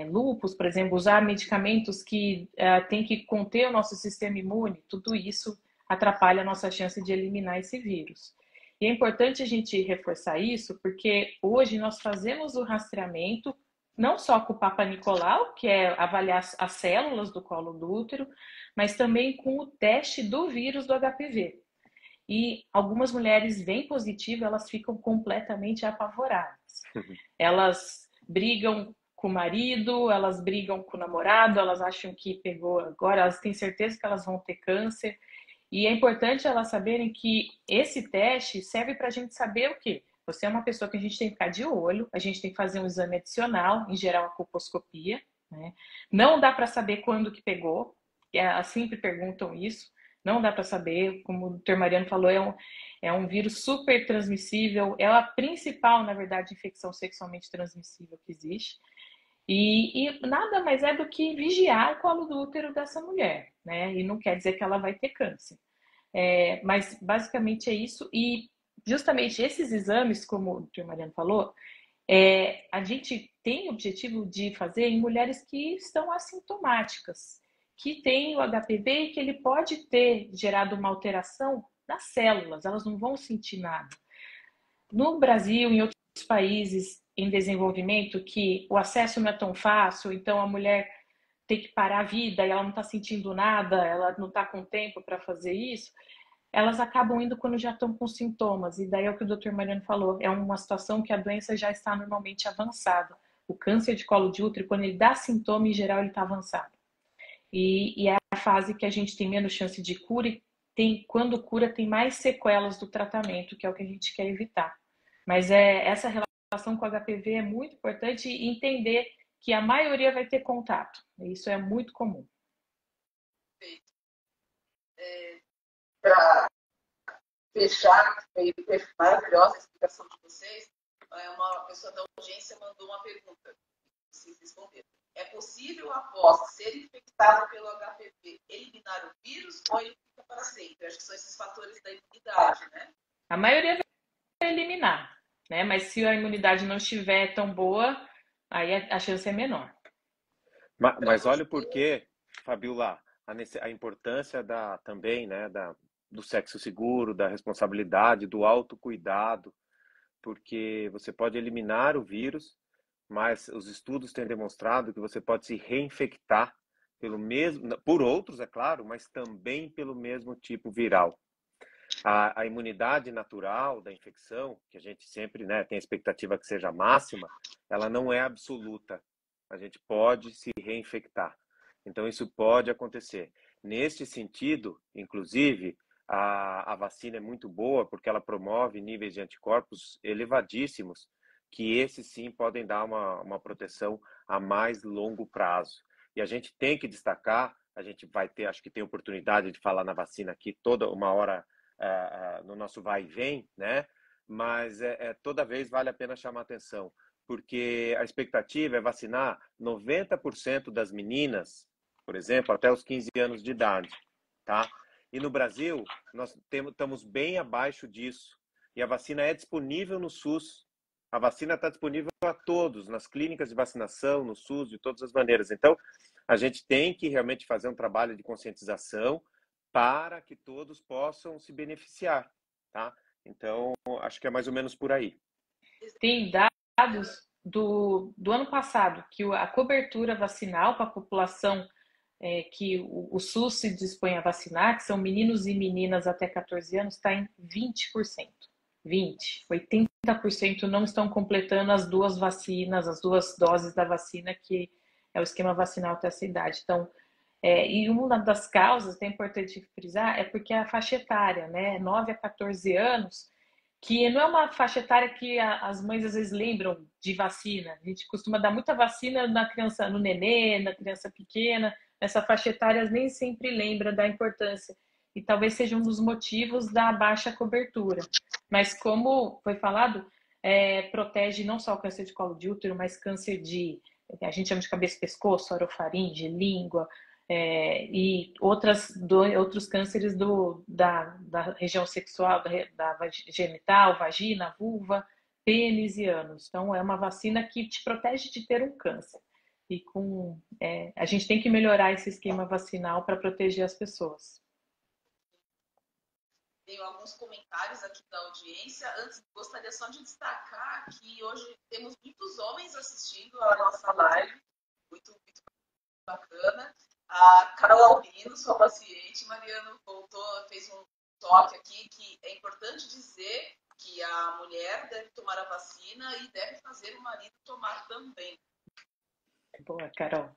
lúpus, por exemplo, usar medicamentos que tem que conter o nosso sistema imune, tudo isso atrapalha a nossa chance de eliminar esse vírus. E é importante a gente reforçar isso, porque hoje nós fazemos o rastreamento não só com o Papanicolau, que é avaliar as células do colo do útero, mas também com o teste do vírus do HPV. E algumas mulheres vêm positivas, elas ficam completamente apavoradas. Elas brigam com o marido, elas brigam com o namorado, elas acham que pegou agora, elas têm certeza que elas vão ter câncer. E é importante elas saberem que esse teste serve para a gente saber o quê? Você é uma pessoa que a gente tem que ficar de olho, a gente tem que fazer um exame adicional, em geral a colposcopia, né? Não dá para saber quando que pegou, elas sempre perguntam isso. Não dá para saber, como o Dr. Mariano falou, é um vírus super transmissível, é a principal, na verdade, infecção sexualmente transmissível que existe. E nada mais é do que vigiar o colo do útero dessa mulher, né? E não quer dizer que ela vai ter câncer. Mas basicamente é isso. E justamente esses exames, como o Dr. Mariano falou, a gente tem o objetivo de fazer em mulheres que estão assintomáticas, que têm o HPV e que ele pode ter gerado uma alteração nas células, elas não vão sentir nada. No Brasil, em outros países em desenvolvimento, que o acesso não é tão fácil, então a mulher tem que parar a vida e ela não está sentindo nada, ela não está com tempo para fazer isso, elas acabam indo quando já estão com sintomas. E daí é o que o Dr. Mariano falou, é uma situação que a doença já está normalmente avançada. O câncer de colo de útero, quando ele dá sintoma, em geral ele está avançado. E é a fase que a gente tem menos chance de cura e tem, quando cura, tem mais sequelas do tratamento, que é o que a gente quer evitar. Mas essa relação com o HPV é muito importante e entender que a maioria vai ter contato. Isso é muito comum. Perfeito. Para fechar, foi maravilhosa a explicação de vocês, uma pessoa da audiência mandou uma pergunta. Vocês responderam. É possível, após ser infectado pelo HPV, eliminar o vírus ou ele fica para sempre? Acho que são esses fatores da imunidade, né? A maioria vai eliminar, né? Mas se a imunidade não estiver tão boa, aí a chance é menor. Mas olha o porquê, Fabiola, a importância também, né, do sexo seguro, da responsabilidade, do autocuidado, porque você pode eliminar o vírus, mas os estudos têm demonstrado que você pode se reinfectar por outros, é claro, mas também pelo mesmo tipo viral. A imunidade natural da infecção, que a gente sempre, né, tem a expectativa que seja máxima, ela não é absoluta. A gente pode se reinfectar. Então, isso pode acontecer. Neste sentido, inclusive, a vacina é muito boa porque ela promove níveis de anticorpos elevadíssimos, que esses sim podem dar uma proteção a mais longo prazo. E a gente tem que destacar, a gente vai ter, acho que tem oportunidade de falar na vacina aqui toda uma hora, no nosso vai e vem, né? Mas toda vez vale a pena chamar atenção, porque a expectativa é vacinar 90% das meninas, por exemplo, até os 15 anos de idade, tá? E no Brasil, nós estamos bem abaixo disso. E a vacina é disponível no SUS. A vacina está disponível a todos, nas clínicas de vacinação, no SUS, de todas as maneiras. Então, a gente tem que realmente fazer um trabalho de conscientização para que todos possam se beneficiar, tá? Então, acho que é mais ou menos por aí. Tem dados do ano passado que a cobertura vacinal para a população que o SUS se dispõe a vacinar, que são meninos e meninas até 14 anos, está em 20%. 80% não estão completando as duas vacinas, as duas doses da vacina, que é o esquema vacinal até essa idade. Então, e uma das causas, é importante frisar, é porque a faixa etária, né, 9 a 14 anos, que não é uma faixa etária que as mães às vezes lembram de vacina. A gente costuma dar muita vacina na criança, no nenê, na criança pequena. Essa faixa etária nem sempre lembra da importância. E talvez seja um dos motivos da baixa cobertura. Mas como foi falado, protege não só o câncer de colo de útero, mas câncer de, a gente chama de cabeça e pescoço, orofaringe, língua, e outros cânceres da região sexual, da genital, vagina, vulva, pênis e ânus. Então é uma vacina que te protege de ter um câncer. E a gente tem que melhorar esse esquema vacinal para proteger as pessoas. Tenho alguns comentários aqui da audiência. Antes, gostaria só de destacar que hoje temos muitos homens assistindo a nossa live. Muito, muito bacana. A Carol Albino, sua paciente, Mariano voltou, fez um toque aqui que é importante dizer que a mulher deve tomar a vacina e deve fazer o marido tomar também. Boa, Carol.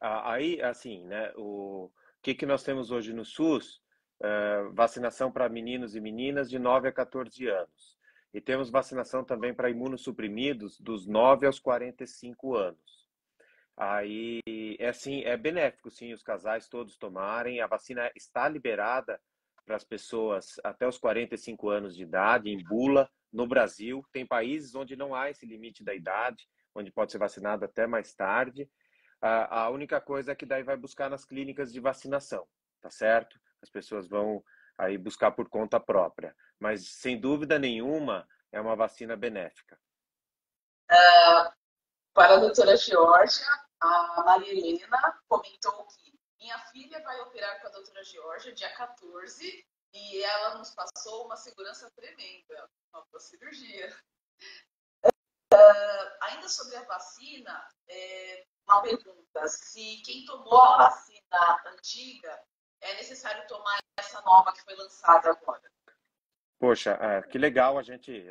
Aí, assim, né, o que nós temos hoje no SUS? Vacinação para meninos e meninas de 9 a 14 anos. E temos vacinação também para imunossuprimidos dos 9 aos 45 anos. Aí é benéfico, sim, os casais todos tomarem. A vacina está liberada para as pessoas até os 45 anos de idade, em bula, no Brasil. Tem países onde não há esse limite da idade, onde pode ser vacinado até mais tarde. A única coisa é que daí vai buscar nas clínicas de vacinação, tá certo? As pessoas vão aí buscar por conta própria. Mas, sem dúvida nenhuma, é uma vacina benéfica? Para a doutora Geórgia, a Maria Helena comentou que minha filha vai operar com a doutora Geórgia dia 14 e ela nos passou uma segurança tremenda, uma boa cirurgia. Ainda sobre a vacina, uma pergunta, se quem tomou a vacina antiga é necessário tomar essa nova que foi lançada agora? Poxa, que legal a gente...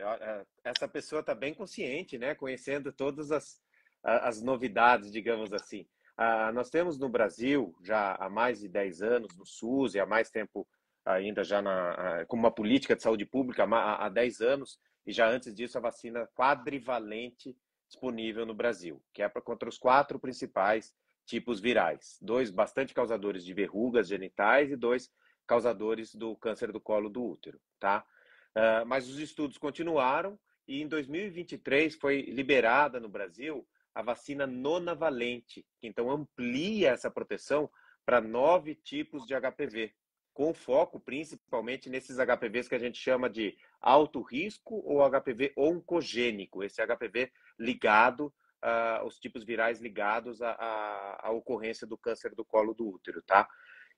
Essa pessoa está bem consciente, né? Conhecendo todas as novidades, digamos assim. Nós temos no Brasil, já há mais de 10 anos, no SUS, e há mais tempo ainda já com uma política de saúde pública, há 10 anos, e já antes disso a vacina quadrivalente disponível no Brasil, que é contra os 4 principais tipos virais. 2 bastante causadores de verrugas genitais e 2 causadores do câncer do colo do útero, tá? Mas os estudos continuaram e em 2023 foi liberada no Brasil a vacina nonavalente, que então amplia essa proteção para 9 tipos de HPV, com foco principalmente nesses HPVs que a gente chama de alto risco ou HPV oncogênico, esse HPV ligado aos tipos virais ligados à ocorrência do câncer do colo do útero, tá?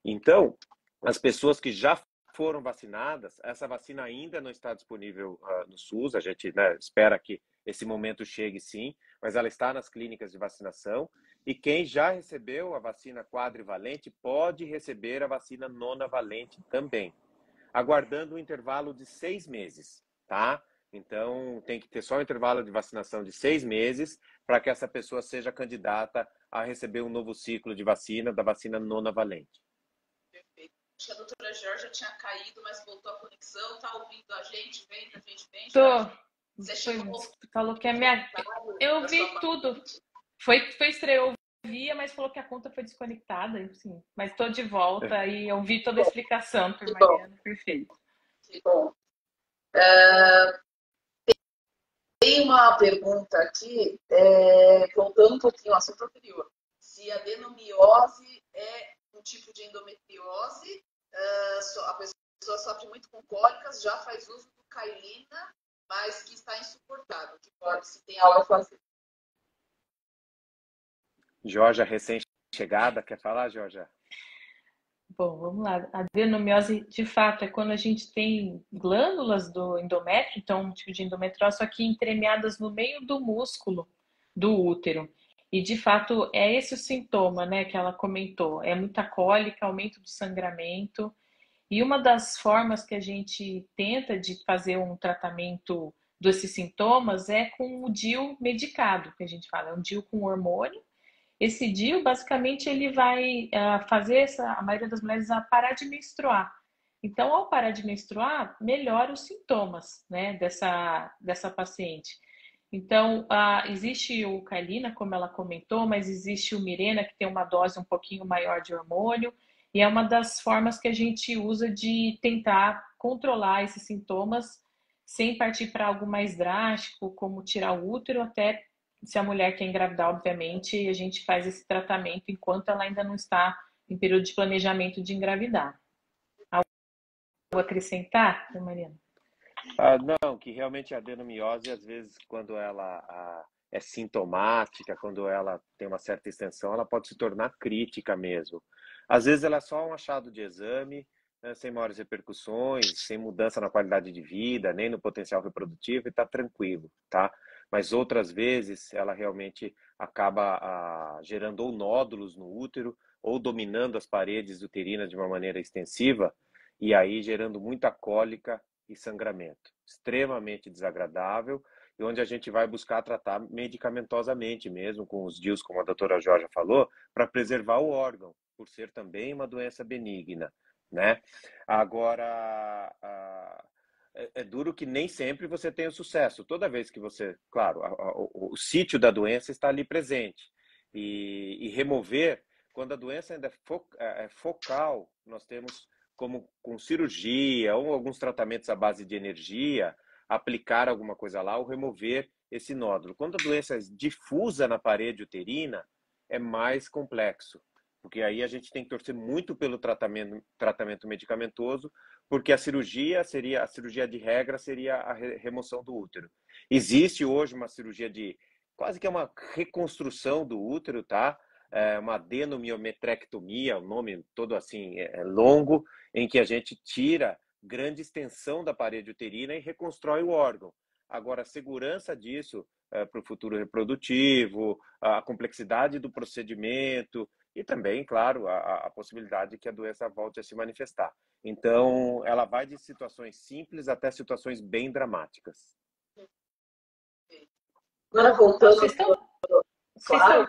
Então, as pessoas que já foram vacinadas, essa vacina ainda não está disponível no SUS, a gente, né, espera que esse momento chegue sim, mas ela está nas clínicas de vacinação e quem já recebeu a vacina quadrivalente pode receber a vacina nonavalente também, aguardando um intervalo de 6 meses, tá? Então tem que ter só um intervalo de vacinação de 6 meses para que essa pessoa seja candidata a receber um novo ciclo de vacina, da vacina nonavalente. Acho que a doutora Geórgia tinha caído, mas voltou a conexão, tá ouvindo a gente, vem pra gente, vem. Você chegou... Falou que é minha... Eu vi tudo. Foi estranho, eu via, mas falou que a conta foi desconectada, enfim. Mas tô de volta e eu vi toda a explicação por Mariana, perfeito. Que bom. Tem uma pergunta aqui, voltando um pouquinho ao assunto anterior. Se a adenomiose é um tipo de endometriose, a pessoa sofre muito com cólicas, já faz uso do Kyleena, mas que está insuportável, que pode, se tem algo a fazer. Geórgia, recém-chegada, quer falar, Geórgia? Bom, vamos lá. A adenomiose, de fato, é quando a gente tem glândulas do endométrio, então um tipo de endometriose, só que entremeadas no meio do músculo do útero. E, de fato, é esse o sintoma, né, que ela comentou. É muita cólica, aumento do sangramento. E uma das formas que a gente tenta de fazer um tratamento desses sintomas é com o DIU medicado, que a gente fala. É um DIU com hormônio. Esse DIU, basicamente, ele vai fazer a maioria das mulheres a parar de menstruar. Então, ao parar de menstruar, melhora os sintomas, né, dessa paciente. Então, existe o Kyleena, como ela comentou, mas existe o Mirena, que tem uma dose um pouquinho maior de hormônio, e é uma das formas que a gente usa de tentar controlar esses sintomas sem partir para algo mais drástico, como tirar o útero, até se a mulher quer engravidar, obviamente, a gente faz esse tratamento enquanto ela ainda não está em período de planejamento de engravidar. Algo acrescentar, Mariana? Não, que realmente a adenomiose, às vezes, quando ela é sintomática, quando ela tem uma certa extensão, ela pode se tornar crítica mesmo. Às vezes ela é só um achado de exame, né, sem maiores repercussões, sem mudança na qualidade de vida, nem no potencial reprodutivo, e tá tranquilo, tá? Mas outras vezes ela realmente acaba gerando ou nódulos no útero, ou dominando as paredes uterinas de uma maneira extensiva, e aí gerando muita cólica e sangramento, extremamente desagradável, e onde a gente vai buscar tratar medicamentosamente mesmo, com os DIUs, como a doutora Geórgia falou, para preservar o órgão, por ser também uma doença benigna, né? Agora, é duro que nem sempre você tem o sucesso, toda vez que você, claro, o sítio da doença está ali presente, e remover, quando a doença ainda é focal, nós temos como com cirurgia ou alguns tratamentos à base de energia, aplicar alguma coisa lá ou remover esse nódulo. Quando a doença é difusa na parede uterina, é mais complexo, porque aí a gente tem que torcer muito pelo tratamento medicamentoso porque a cirurgia de regra seria a remoção do útero. Existe hoje uma cirurgia de quase que é uma reconstrução do útero, tá? É uma adenomiometrectomia, um nome todo assim longo, em que a gente tira grande extensão da parede uterina e reconstrói o órgão. Agora, a segurança disso para o futuro reprodutivo, a complexidade do procedimento e também, claro, a possibilidade que a doença volte a se manifestar. Então, ela vai de situações simples até situações bem dramáticas. Agora, voltando... Vocês estão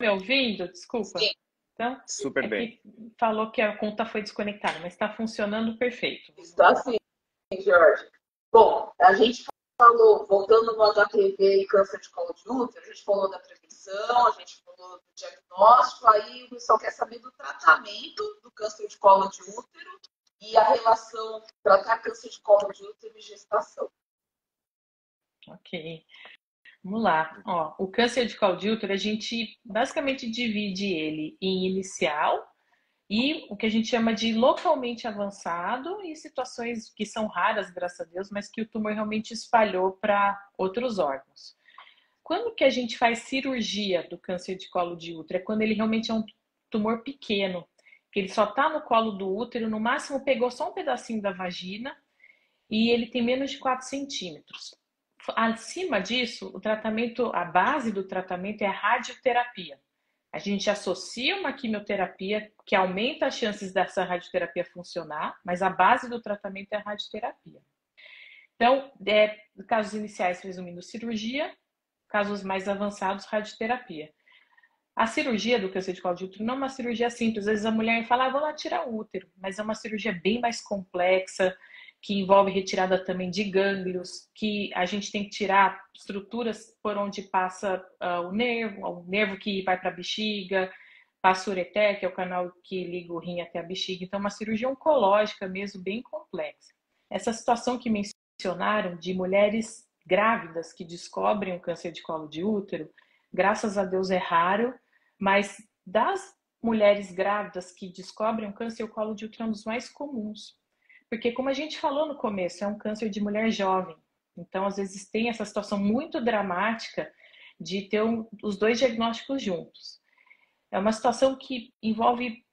me ouvindo? Desculpa. Sim. Então, super bem. Falou que a conta foi desconectada, mas está funcionando perfeito. Está sim, Geórgia. Bom, a gente falou, voltando no HPV e câncer de colo de útero, a gente falou da prevenção, a gente falou do diagnóstico, aí o pessoal quer saber do tratamento do câncer de colo de útero e a relação tratar câncer de colo de útero e gestação. Ok. Vamos lá. Ó, o câncer de colo de útero, a gente basicamente divide ele em inicial e o que a gente chama de localmente avançado e situações que são raras, graças a Deus, mas que o tumor realmente espalhou para outros órgãos. Quando que a gente faz cirurgia do câncer de colo de útero? É quando ele realmente é um tumor pequeno, que ele só está no colo do útero, no máximo pegou só um pedacinho da vagina e ele tem menos de 4 centímetros. Acima disso, o tratamento, a base do tratamento é a radioterapia. A gente associa uma quimioterapia que aumenta as chances dessa radioterapia funcionar, mas a base do tratamento é a radioterapia. Então, casos iniciais, resumindo, cirurgia, casos mais avançados, radioterapia. A cirurgia do câncer de colo de útero não é uma cirurgia simples. Às vezes a mulher fala, vou lá tirar o útero, mas é uma cirurgia bem mais complexa, que envolve retirada também de gânglios, que a gente tem que tirar estruturas por onde passa o nervo que vai para a bexiga, passa o ureter, que é o canal que liga o rim até a bexiga. Então, uma cirurgia oncológica mesmo, bem complexa. Essa situação que mencionaram de mulheres grávidas que descobrem o câncer de colo de útero, graças a Deus é raro, mas das mulheres grávidas que descobrem o câncer, o colo de útero é um dos mais comuns. Porque, como a gente falou no começo, é um câncer de mulher jovem. Então, às vezes, tem essa situação muito dramática de ter os dois diagnósticos juntos. É uma situação que envolve...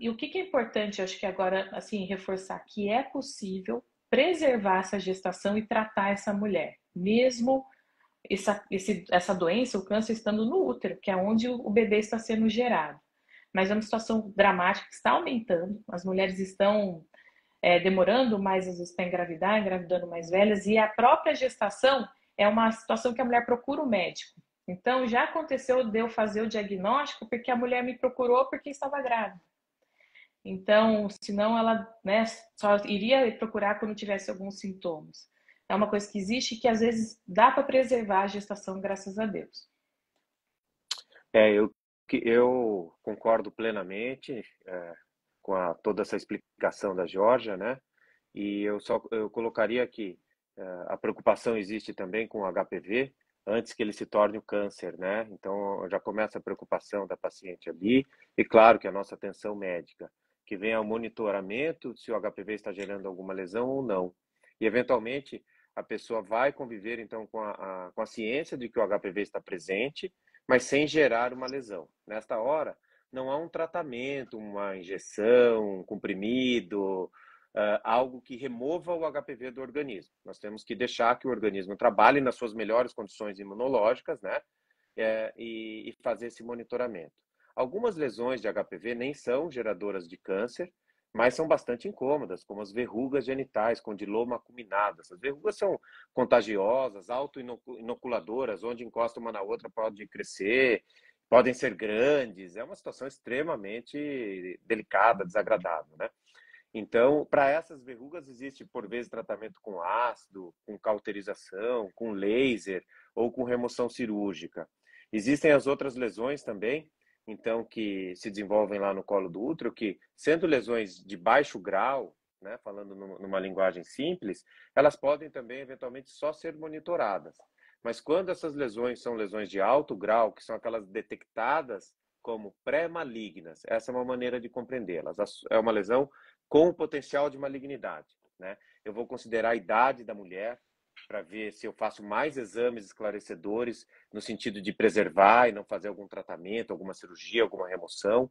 e o que é importante, acho que agora, assim, reforçar, que é possível preservar essa gestação e tratar essa mulher. Mesmo essa doença, o câncer, estando no útero, que é onde o bebê está sendo gerado. Mas é uma situação dramática que está aumentando. As mulheres estão... demorando mais, às vezes, para engravidar, engravidando mais velhas. E a própria gestação é uma situação que a mulher procura o médico. Então, já aconteceu de eu fazer o diagnóstico porque a mulher me procurou porque estava grávida. Então, senão ela só iria procurar quando tivesse alguns sintomas. É uma coisa que existe e que, às vezes, dá para preservar a gestação, graças a Deus. Eu concordo plenamente... com toda essa explicação da Geórgia, né? E eu colocaria aqui, a preocupação existe também com o HPV, antes que ele se torne o câncer, né? Então, já começa a preocupação da paciente ali, e claro que a nossa atenção médica, que vem ao monitoramento se o HPV está gerando alguma lesão ou não. E, eventualmente, a pessoa vai conviver, então, com a ciência de que o HPV está presente, mas sem gerar uma lesão. Nesta hora, não há um tratamento, uma injeção, um comprimido, algo que remova o HPV do organismo. Nós temos que deixar que o organismo trabalhe nas suas melhores condições imunológicas, né? E fazer esse monitoramento. Algumas lesões de HPV nem são geradoras de câncer, mas são bastante incômodas, como as verrugas genitais, condiloma acuminada. Essas verrugas são contagiosas, auto-inoculadoras, onde encosta uma na outra pode crescer, podem ser grandes, é uma situação extremamente delicada, desagradável, né? Então, para essas verrugas existe, por vezes, tratamento com ácido, com cauterização, com laser ou com remoção cirúrgica. Existem as outras lesões também, então, que se desenvolvem lá no colo do útero, que, sendo lesões de baixo grau, né, falando numa linguagem simples, elas podem também, eventualmente, só ser monitoradas. Mas quando essas lesões são lesões de alto grau, que são aquelas detectadas como pré-malignas. Essa é uma maneira de compreendê-las. É uma lesão com o potencial de malignidade, né? Eu vou considerar a idade da mulher para ver se eu faço mais exames esclarecedores no sentido de preservar e não fazer algum tratamento, alguma cirurgia, alguma remoção.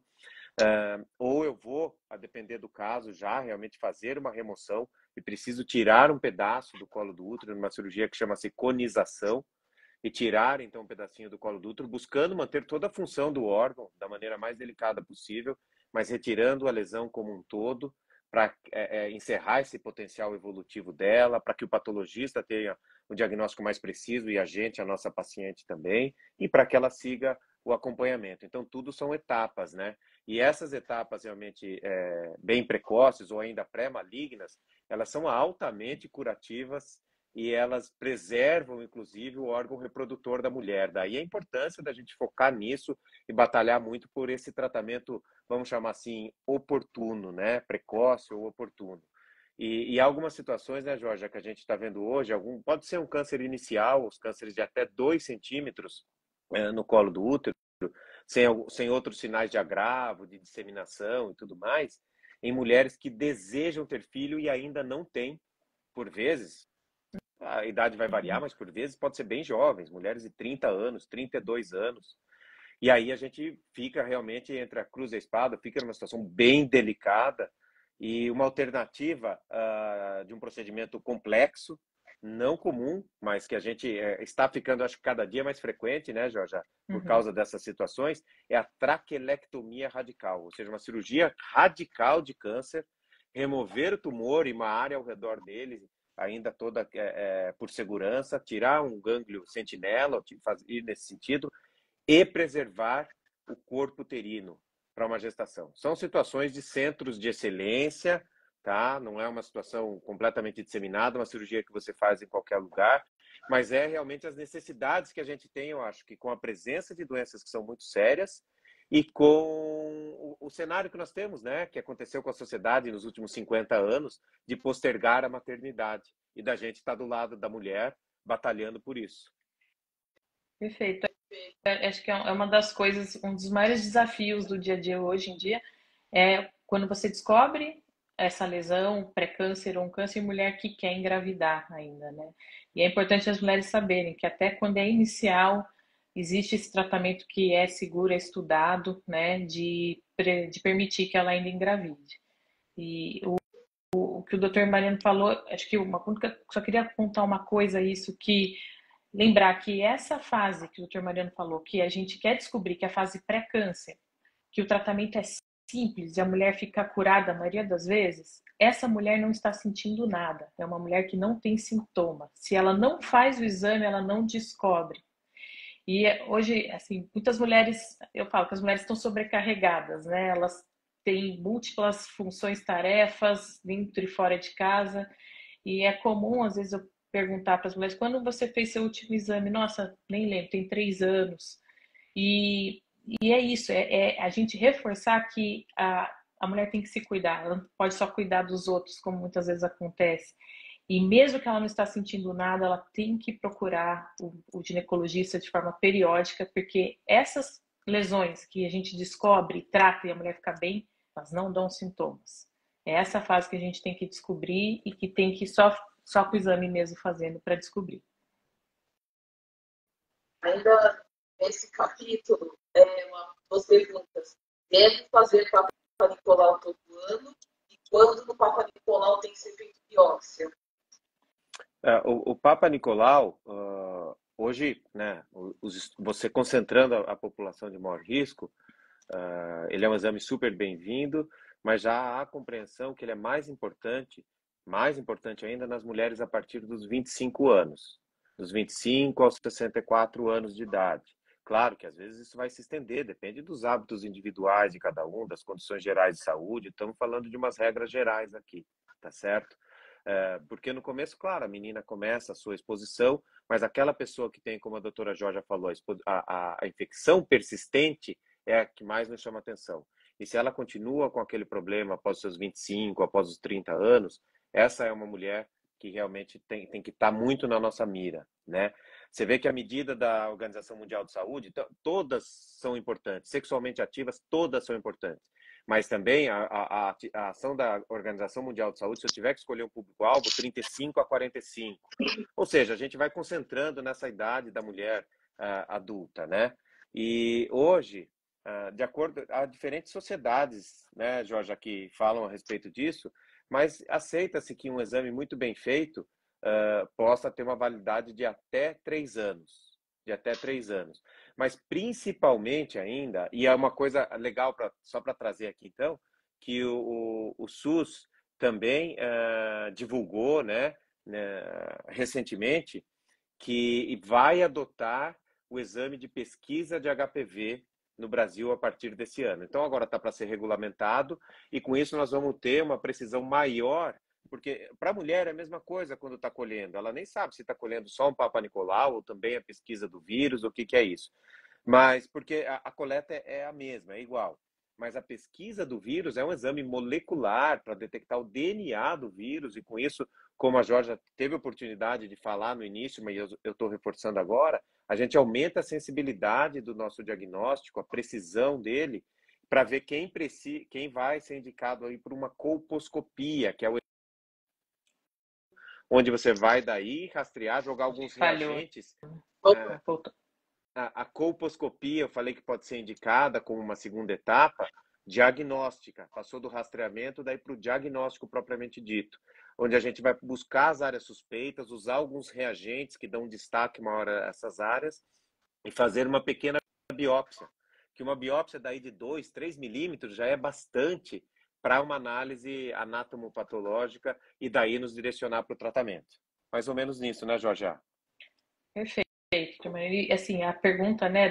Ou eu vou, a depender do caso, já realmente fazer uma remoção e preciso tirar um pedaço do colo do útero, numa cirurgia que chama-se conização, e tirar então um pedacinho do colo do útero, buscando manter toda a função do órgão da maneira mais delicada possível, mas retirando a lesão como um todo, para encerrar esse potencial evolutivo dela, para que o patologista tenha um diagnóstico mais preciso e a gente, a nossa paciente também, e para que ela siga o acompanhamento. Então, tudo são etapas, né? E essas etapas realmente bem precoces ou ainda pré-malignas, elas são altamente curativas e elas preservam, inclusive, o órgão reprodutor da mulher. Daí a importância da gente focar nisso e batalhar muito por esse tratamento, vamos chamar assim, oportuno, né? Precoce ou oportuno. E algumas situações, né, Geórgia, que a gente está vendo hoje, pode ser um câncer inicial, os cânceres de até 2 centímetros no colo do útero, sem outros sinais de agravo, de disseminação e tudo mais, em mulheres que desejam ter filho e ainda não têm, por vezes. A idade vai variar, mas por vezes pode ser bem jovens, mulheres de 30 anos, 32 anos. E aí a gente fica realmente entre a cruz e a espada, fica numa situação bem delicada. E uma alternativa de um procedimento complexo, não comum, mas que a gente está ficando, acho que cada dia mais frequente, né, Geórgia? Por causa dessas situações, é a traquelectomia radical, ou seja, uma cirurgia radical de câncer, remover o tumor e uma área ao redor dele, ainda toda por segurança, tirar um gânglio sentinela, ir nesse sentido, e preservar o corpo uterino para uma gestação. São situações de centros de excelência, tá? Não é uma situação completamente disseminada, uma cirurgia que você faz em qualquer lugar, mas é realmente as necessidades que a gente tem, eu acho, que com a presença de doenças que são muito sérias e com o cenário que nós temos, né, que aconteceu com a sociedade nos últimos 50 anos, de postergar a maternidade e da gente estar do lado da mulher batalhando por isso. Perfeito. Acho que é uma das coisas, um dos maiores desafios do dia a dia hoje em dia, é quando você descobre essa lesão, pré-câncer ou um câncer, em mulher que quer engravidar ainda, né? E é importante as mulheres saberem que até quando é inicial, existe esse tratamento que é seguro, é estudado, né, de permitir que ela ainda engravide. E o que o Dr. Mariano falou, acho que só queria apontar uma coisa, lembrar que essa fase que o Dr. Mariano falou, que a gente quer descobrir, que é a fase pré-câncer, que o tratamento é simples e a mulher fica curada a maioria das vezes, essa mulher não está sentindo nada, é uma mulher que não tem sintoma. Se ela não faz o exame, ela não descobre. E hoje, assim, muitas mulheres, eu falo que as mulheres estão sobrecarregadas, né? Elas têm múltiplas funções, tarefas, dentro e fora de casa. E é comum, às vezes, eu perguntar para as mulheres, quando você fez seu último exame? Nossa, nem lembro, tem 3 anos. E é isso, a gente reforçar que a mulher tem que se cuidar. Ela não pode só cuidar dos outros, como muitas vezes acontece. E mesmo que ela não está sentindo nada, ela tem que procurar o ginecologista de forma periódica, porque essas lesões que a gente descobre, trata e a mulher fica bem, elas não dão sintomas. É essa fase que a gente tem que descobrir e que tem que ir só com o exame mesmo fazendo para descobrir. Ainda nesse capítulo, duas perguntas. Deve fazer Papanicolau todo ano? E quando no Papanicolau tem que ser feito biópsia? O Papanicolau, hoje, né, você concentrando a população de maior risco, ele é um exame super bem-vindo, mas já há a compreensão que ele é mais importante ainda nas mulheres a partir dos 25 anos, dos 25 aos 64 anos de idade. Claro que às vezes isso vai se estender, depende dos hábitos individuais de cada um, das condições gerais de saúde, estamos falando de umas regras gerais aqui, tá certo? Porque no começo, claro, a menina começa a sua exposição, mas aquela pessoa que tem, como a doutora Geórgia falou, a infecção persistente é a que mais nos chama atenção. E se ela continua com aquele problema após os seus 25, após os 30 anos, essa é uma mulher que realmente tem que estar muito na nossa mira, né? Você vê que a medida da Organização Mundial de Saúde, todas são importantes. Sexualmente ativas, todas são importantes. Mas também a ação da Organização Mundial de Saúde, se eu tiver que escolher um público-alvo, 35 a 45. Ou seja, a gente vai concentrando nessa idade da mulher adulta, né? E hoje, de acordo, há diferentes sociedades, né, Geórgia, que falam a respeito disso, mas aceita-se que um exame muito bem feito possa ter uma validade de até 3 anos. De até 3 anos. Mas principalmente ainda, e é uma coisa legal só para trazer aqui então, que o SUS também divulgou, né, recentemente, que vai adotar o exame de pesquisa de HPV no Brasil a partir desse ano. Então agora está para ser regulamentado e com isso nós vamos ter uma precisão maior. Porque para a mulher é a mesma coisa quando está colhendo. Ela nem sabe se está colhendo só um Papanicolau ou também a pesquisa do vírus, o que, que é isso. Mas porque a coleta é a mesma, é igual. Mas a pesquisa do vírus é um exame molecular para detectar o DNA do vírus. E com isso, como a Geórgia teve a oportunidade de falar no início, mas eu estou reforçando agora, a gente aumenta a sensibilidade do nosso diagnóstico, a precisão dele, para ver quem vai ser indicado aí por uma colposcopia, que é o onde você vai daí rastrear, jogar alguns reagentes. A colposcopia, eu falei que pode ser indicada como uma segunda etapa diagnóstica. Passou do rastreamento daí para o diagnóstico propriamente dito, onde a gente vai buscar as áreas suspeitas, usar alguns reagentes que dão destaque maior a essas áreas e fazer uma pequena biópsia. Que uma biópsia daí de 2, 3 milímetros já é bastante para uma análise anatomopatológica e daí nos direcionar para o tratamento. Mais ou menos nisso, né, Geórgia? Perfeito. E, assim, a pergunta, né,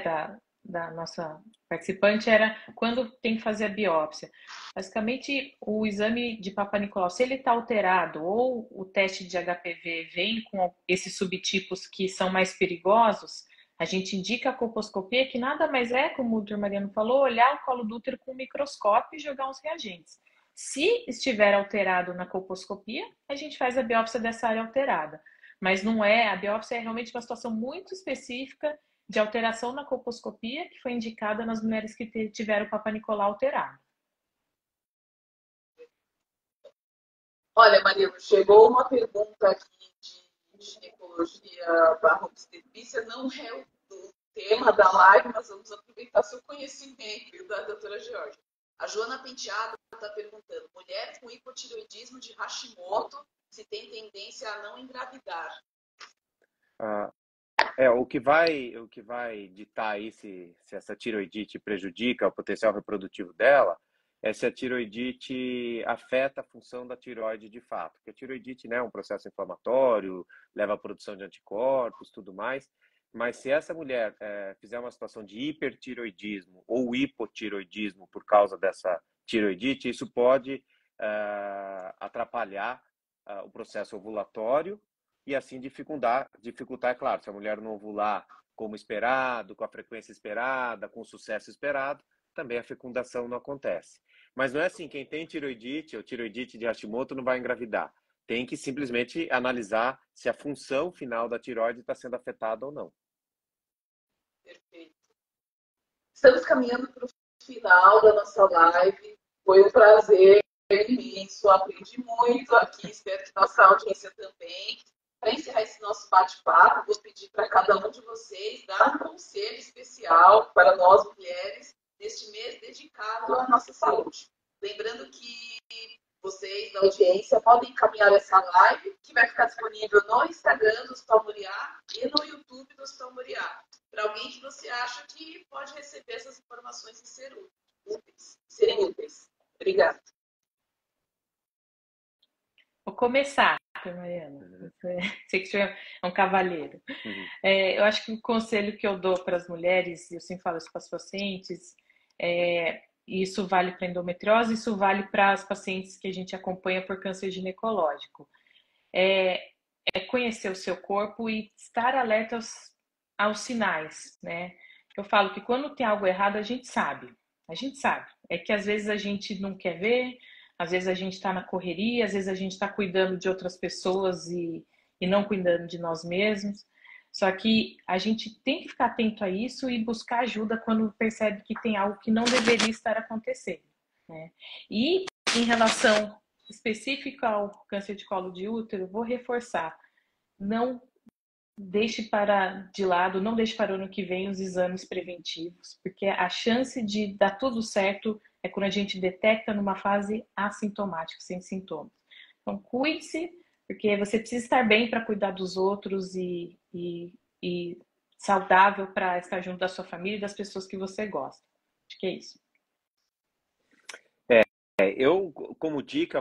da nossa participante era quando tem que fazer a biópsia. Basicamente, o exame de Papanicolau, se ele está alterado ou o teste de HPV vem com esses subtipos que são mais perigosos, a gente indica a colposcopia, que nada mais é, como o Dr. Mariano falou, olhar o colo do útero com um microscópio e jogar uns reagentes. Se estiver alterado na colposcopia, a gente faz a biópsia dessa área alterada. Mas não é, a biópsia é realmente uma situação muito específica de alteração na colposcopia, que foi indicada nas mulheres que tiveram o Papanicolau alterado. Olha, Mariano, chegou uma pergunta aqui de ginecologia barra obstetrícia, não é o tema da live, mas vamos aproveitar seu conhecimento da doutora Geórgia. A Joana Penteado está perguntando: mulheres com hipotireoidismo de Hashimoto se tem tendência a não engravidar? O que vai ditar aí se essa tireoidite prejudica o potencial reprodutivo dela é se a tireoidite afeta a função da tireoide de fato. Porque a tireoidite, né, é um processo inflamatório, leva à produção de anticorpos, tudo mais. Mas se essa mulher fizer uma situação de hipertireoidismo ou hipotireoidismo por causa dessa tireoidite, isso pode atrapalhar o processo ovulatório e assim dificultar, é claro, se a mulher não ovular como esperado, com a frequência esperada, com o sucesso esperado, também a fecundação não acontece. Mas não é assim, quem tem tireoidite ou tireoidite de Hashimoto não vai engravidar. Tem que simplesmente analisar se a função final da tireoide está sendo afetada ou não. Perfeito. Estamos caminhando para o final da nossa live. Foi um prazer imenso. Aprendi muito aqui. Espero que nossa audiência também. Para encerrar esse nosso bate-papo, vou pedir para cada um de vocês dar um conselho especial para nós mulheres neste mês dedicado à nossa saúde. Lembrando que vocês da audiência podem encaminhar essa live, que vai ficar disponível no Instagram do Hospital Moriah e no YouTube do Hospital Moriah, para alguém que você acha que pode receber essas informações e serem úteis. Obrigada. Vou começar, Mariana. Sei que você é um cavalheiro. Uhum. Eu acho que o conselho que eu dou para as mulheres, e eu sempre falo isso para as pacientes, e isso vale para endometriose, isso vale para as pacientes que a gente acompanha por câncer ginecológico. É conhecer o seu corpo e estar alerta aos sinais, né? Eu falo que quando tem algo errado, a gente sabe. É que às vezes a gente não quer ver, às vezes a gente está na correria, às vezes a gente está cuidando de outras pessoas e não cuidando de nós mesmos. Só que a gente tem que ficar atento a isso e buscar ajuda quando percebe que tem algo que não deveria estar acontecendo, né? E em relação específica ao câncer de colo de útero, vou reforçar, não deixe não deixe para o ano que vem os exames preventivos, porque a chance de dar tudo certo é quando a gente detecta numa fase assintomática, sem sintomas. Então, cuide-se, porque você precisa estar bem para cuidar dos outros e saudável para estar junto da sua família e das pessoas que você gosta. Acho que é isso. Eu, como dica,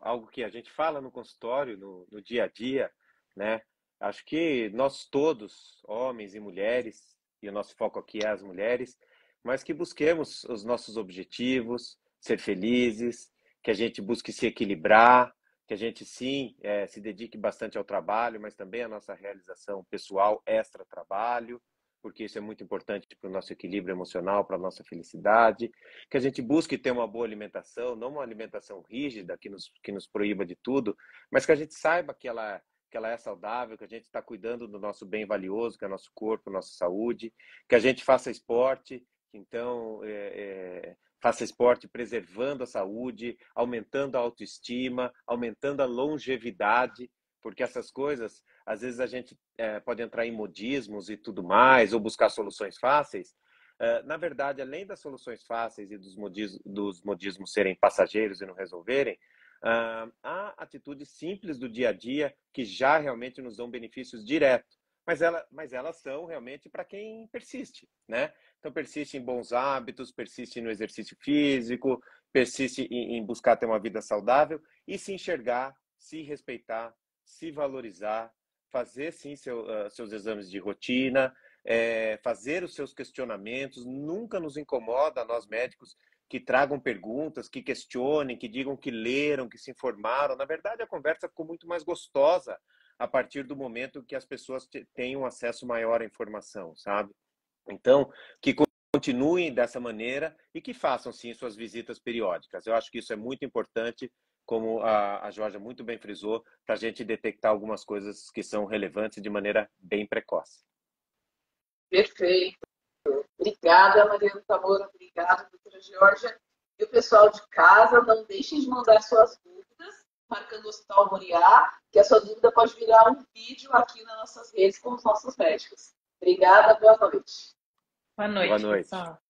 algo que a gente fala no consultório, no dia a dia, né? Acho que nós todos, homens e mulheres, e o nosso foco aqui é as mulheres, mas que busquemos os nossos objetivos, ser felizes, que a gente busque se equilibrar, que a gente se dedique bastante ao trabalho, mas também à nossa realização pessoal, extra-trabalho, porque isso é muito importante para o nosso equilíbrio emocional, para a nossa felicidade, que a gente busque ter uma boa alimentação, não uma alimentação rígida que nos proíba de tudo, mas que a gente saiba que ela é saudável, que a gente está cuidando do nosso bem valioso, que é o nosso corpo, nossa saúde, que a gente faça esporte, então faça esporte preservando a saúde, aumentando a autoestima, aumentando a longevidade, porque essas coisas, às vezes a gente pode entrar em modismos e tudo mais, ou buscar soluções fáceis. Na verdade, além das soluções fáceis e dos modismos serem passageiros e não resolverem, há atitudes simples do dia a dia que já realmente nos dão benefícios diretos, mas elas são realmente para quem persiste, né? Então persiste em bons hábitos, persiste no exercício físico, persiste em buscar ter uma vida saudável e se enxergar, se respeitar, se valorizar, fazer sim seus exames de rotina, fazer os seus questionamentos. Nunca nos incomoda a nós médicos que tragam perguntas, que questionem, que digam que leram, que se informaram. Na verdade, a conversa ficou muito mais gostosa a partir do momento que as pessoas têm um acesso maior à informação, sabe? Então, que continuem dessa maneira e que façam, sim, suas visitas periódicas. Eu acho que isso é muito importante, como a Geórgia muito bem frisou, para a gente detectar algumas coisas que são relevantes de maneira bem precoce. Perfeito. Obrigada, Mariano Tamura. Obrigada, doutora Geórgia. E o pessoal de casa, não deixem de mandar suas dúvidas, marcando o Hospital Moriah, que a sua dúvida pode virar um vídeo aqui nas nossas redes com os nossos médicos. Obrigada, boa noite. Boa noite, pessoal.